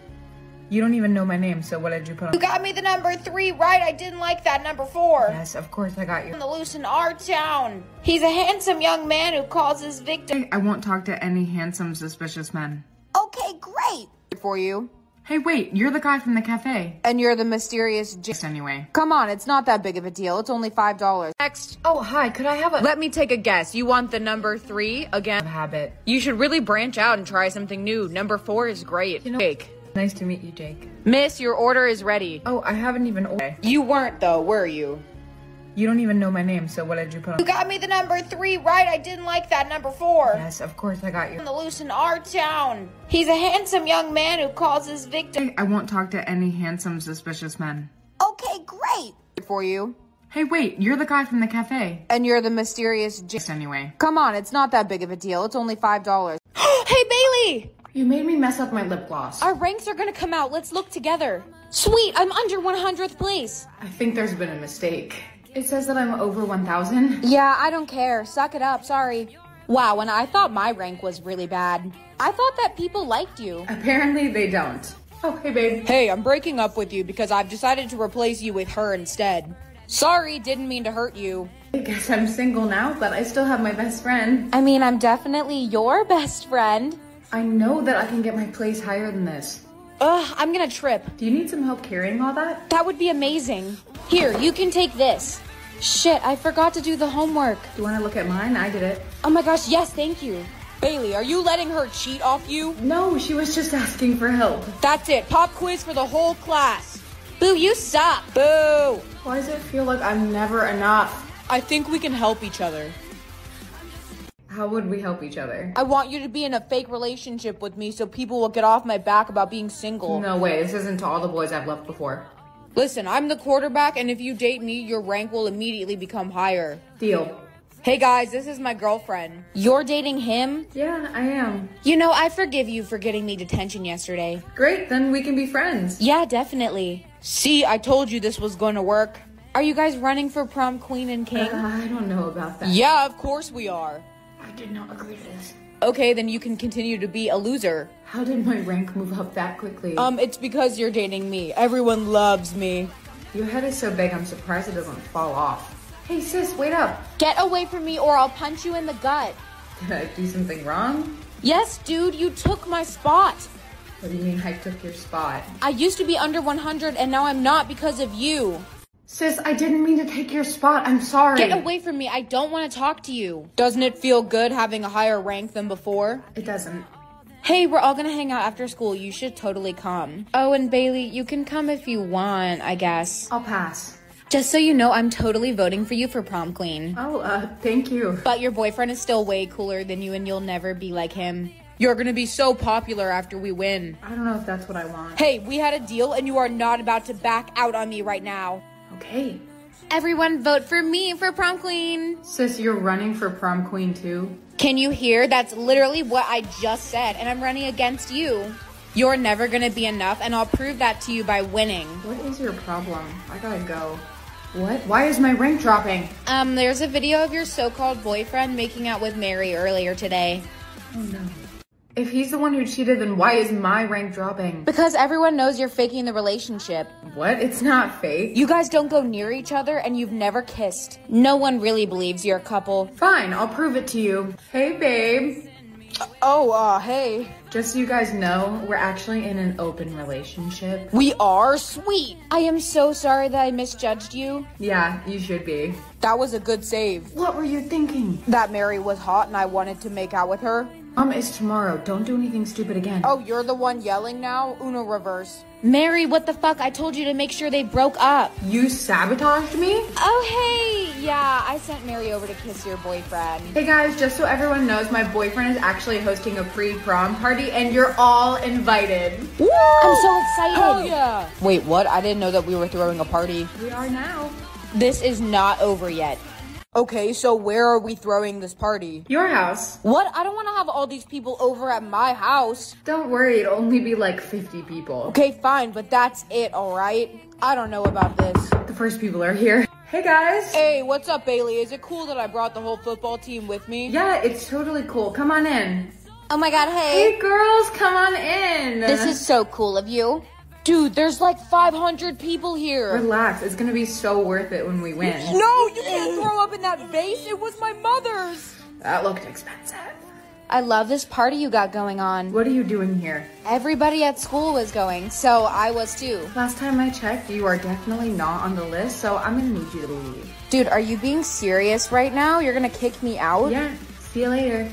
You don't even know my name, so what did you put on? You got me the number three, right? I didn't like that number four. Yes, of course I got you. On the loose in our town. He's a handsome young man who calls his victim. I won't talk to any handsome, suspicious men. Okay, great. For you. Hey, wait, you're the guy from the cafe. And you're the mysterious Jake. Anyway. Come on, it's not that big of a deal. It's only five dollars. Next. Oh, hi, could I have a- Let me take a guess. You want the number three again? Habit. You should really branch out and try something new. Number four is great. You know, Jake. Nice to meet you, Jake. Miss, your order is ready. Oh, I haven't even ordered. You weren't though, were you? You don't even know my name, so what did you put on? You got me the number three, right? I didn't like that number four. Yes, of course I got you. On the loose in our town. He's a handsome young man who calls his victim. I won't talk to any handsome, suspicious men. Okay, great. For you. Hey, wait, you're the guy from the cafe. And you're the mysterious Jake. Anyway. Come on, it's not that big of a deal. It's only five dollars. Hey, Bailey! You made me mess up my lip gloss. Our ranks are gonna come out. Let's look together. Sweet, I'm under one hundredth place. I think there's been a mistake. It says that I'm over one thousand. Yeah, I don't care. Suck it up. Sorry. Wow, and I thought my rank was really bad. I thought that people liked you. Apparently they don't. Oh, hey, babe. Hey, I'm breaking up with you because I've decided to replace you with her instead. Sorry, didn't mean to hurt you. I guess I'm single now, but I still have my best friend. I mean, I'm definitely your best friend. I know that I can get my place higher than this. Ugh, I'm gonna trip. Do you need some help carrying all that? That would be amazing. Here, you can take this. Shit, I forgot to do the homework. Do you wanna look at mine? I did it. Oh my gosh, yes, thank you. Bailey, are you letting her cheat off you? No, she was just asking for help. That's it, pop quiz for the whole class. Boo, you suck. Boo. Why does it feel like I'm never enough? I think we can help each other. How would we help each other? I want you to be in a fake relationship with me so people will get off my back about being single. No way, this isn't to all the boys I've left before. Listen, I'm the quarterback, and if you date me, your rank will immediately become higher. Deal. Hey guys, this is my girlfriend. You're dating him? Yeah, I am. You know, I forgive you for getting me detention yesterday. Great, then we can be friends. Yeah, definitely. See, I told you this was going to work. Are you guys running for prom queen and king? Uh, I don't know about that. Yeah, of course we are. I did not agree to this. Okay, then you can continue to be a loser. How did my rank move up that quickly? Um, it's because you're dating me. Everyone loves me. Your head is so big, I'm surprised it doesn't fall off. Hey sis, wait up. Get away from me or I'll punch you in the gut. Did I do something wrong? Yes, dude, you took my spot. What do you mean I took your spot? I used to be under one hundred and now I'm not because of you. Sis, I didn't mean to take your spot. I'm sorry. Get away from me. I don't want to talk to you. Doesn't it feel good having a higher rank than before? It doesn't. Hey, we're all going to hang out after school. You should totally come. Oh, and Bailey, you can come if you want, I guess. I'll pass. Just so you know, I'm totally voting for you for prom queen. Oh, uh, thank you. But your boyfriend is still way cooler than you and you'll never be like him. You're gonna be so popular after we win. I don't know if that's what I want. Hey, we had a deal and you are not about to back out on me right now. Okay. Everyone vote for me for prom queen. Sis, you're running for prom queen too? Can you hear? That's literally what I just said, and I'm running against you. You're never gonna be enough, and I'll prove that to you by winning. What is your problem? I gotta go. What? Why is my rank dropping? Um, there's a video of your so-called boyfriend making out with Mary earlier today. Oh no. If he's the one who cheated, then why is my rank dropping? Because everyone knows you're faking the relationship. What? It's not fake. You guys don't go near each other and you've never kissed. No one really believes you're a couple. Fine, I'll prove it to you. Hey, babe. Oh, uh, hey. Just so you guys know, we're actually in an open relationship. We are? Sweet. I am so sorry that I misjudged you. Yeah, you should be. That was a good save. What were you thinking? That Mary was hot and I wanted to make out with her. Um, it's tomorrow. Don't do anything stupid again. Oh, you're the one yelling now? Uno reverse. Mary, what the fuck? I told you to make sure they broke up. You sabotaged me? Oh, hey. Yeah, I sent Mary over to kiss your boyfriend. Hey, guys, just so everyone knows, my boyfriend is actually hosting a pre-prom party, and you're all invited. Woo! I'm so excited. Oh, yeah. Wait, what? I didn't know that we were throwing a party. We are now. This is not over yet. Okay, so where are we throwing this party? Your house. What? I don't want to have all these people over at my house. Don't worry, it'll only be like fifty people. Okay, fine, but that's it, all right? I don't know about this. The first people are here. Hey guys. Hey, what's up, Bailey? Is it cool that I brought the whole football team with me? Yeah, it's totally cool. Come on in. Oh my god, hey. Hey girls, come on in. This is so cool of you. Dude, there's like five hundred people here. Relax, it's gonna be so worth it when we win. No, you can't throw up in that vase. It was my mother's. That looked expensive. I love this party you got going on. What are you doing here? Everybody at school was going, so I was too. Last time I checked, you are definitely not on the list, so I'm gonna need you to leave. Dude, are you being serious right now? You're gonna kick me out? Yeah, see you later.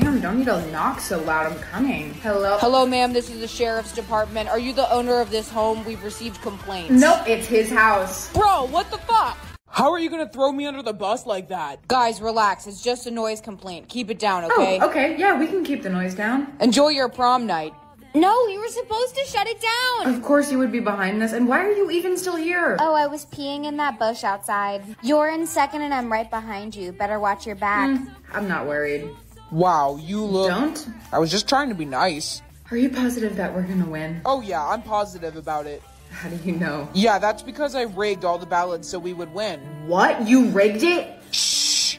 Damn, don't need to knock so loud, I'm coming. Hello? Hello, ma'am, this is the sheriff's department. Are you the owner of this home? We've received complaints. Nope, it's his house. Bro, what the fuck? How are you gonna throw me under the bus like that? Guys, relax. It's just a noise complaint. Keep it down, okay? Oh, okay. Yeah, we can keep the noise down. Enjoy your prom night. No, you were supposed to shut it down. Of course you would be behind this. And why are you even still here? Oh, I was peeing in that bush outside. You're in second and I'm right behind you. Better watch your back. Mm, I'm not worried. Wow, you look... Don't? I was just trying to be nice. Are you positive that we're gonna win? Oh, yeah, I'm positive about it. How do you know? Yeah, that's because I rigged all the ballots so we would win. What? You rigged it? Shh!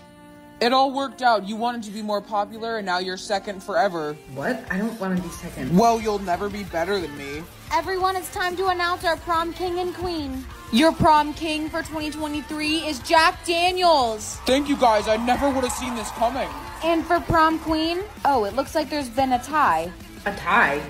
It all worked out. You wanted to be more popular, and now you're second forever. What? I don't want to be second. Well, you'll never be better than me. Everyone, it's time to announce our prom king and queen. Your prom king for twenty twenty-three is Jack Daniels. Thank you, guys. I never would have seen this coming. And for prom queen? Oh, it looks like there's been a tie. A tie?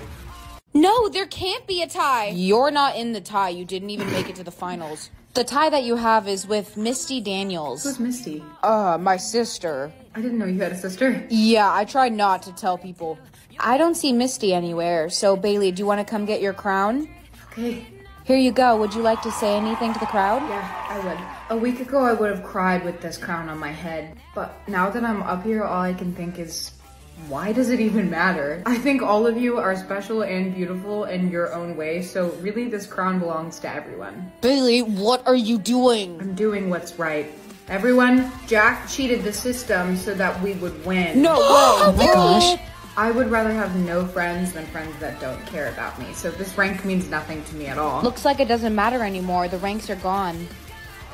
No, there can't be a tie. You're not in the tie. You didn't even make it to the finals. The tie that you have is with Misty Daniels. Who's Misty? Uh, my sister. I didn't know you had a sister. Yeah, I tried not to tell people. I don't see Misty anywhere. So, Bailey, do you want to come get your crown? Okay. Here you go. Would you like to say anything to the crowd? Yeah, I would. A week ago, I would have cried with this crown on my head. But now that I'm up here, all I can think is... why does it even matter? I think all of you are special and beautiful in your own way, so really this crown belongs to everyone. Bailey, what are you doing? I'm doing what's right. Everyone, Jack cheated the system so that we would win. No, whoa, whoa. Gosh. I would rather have no friends than friends that don't care about me, so this rank means nothing to me at all. Looks like it doesn't matter anymore. The ranks are gone.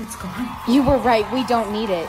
It's gone? You were right. We don't need it.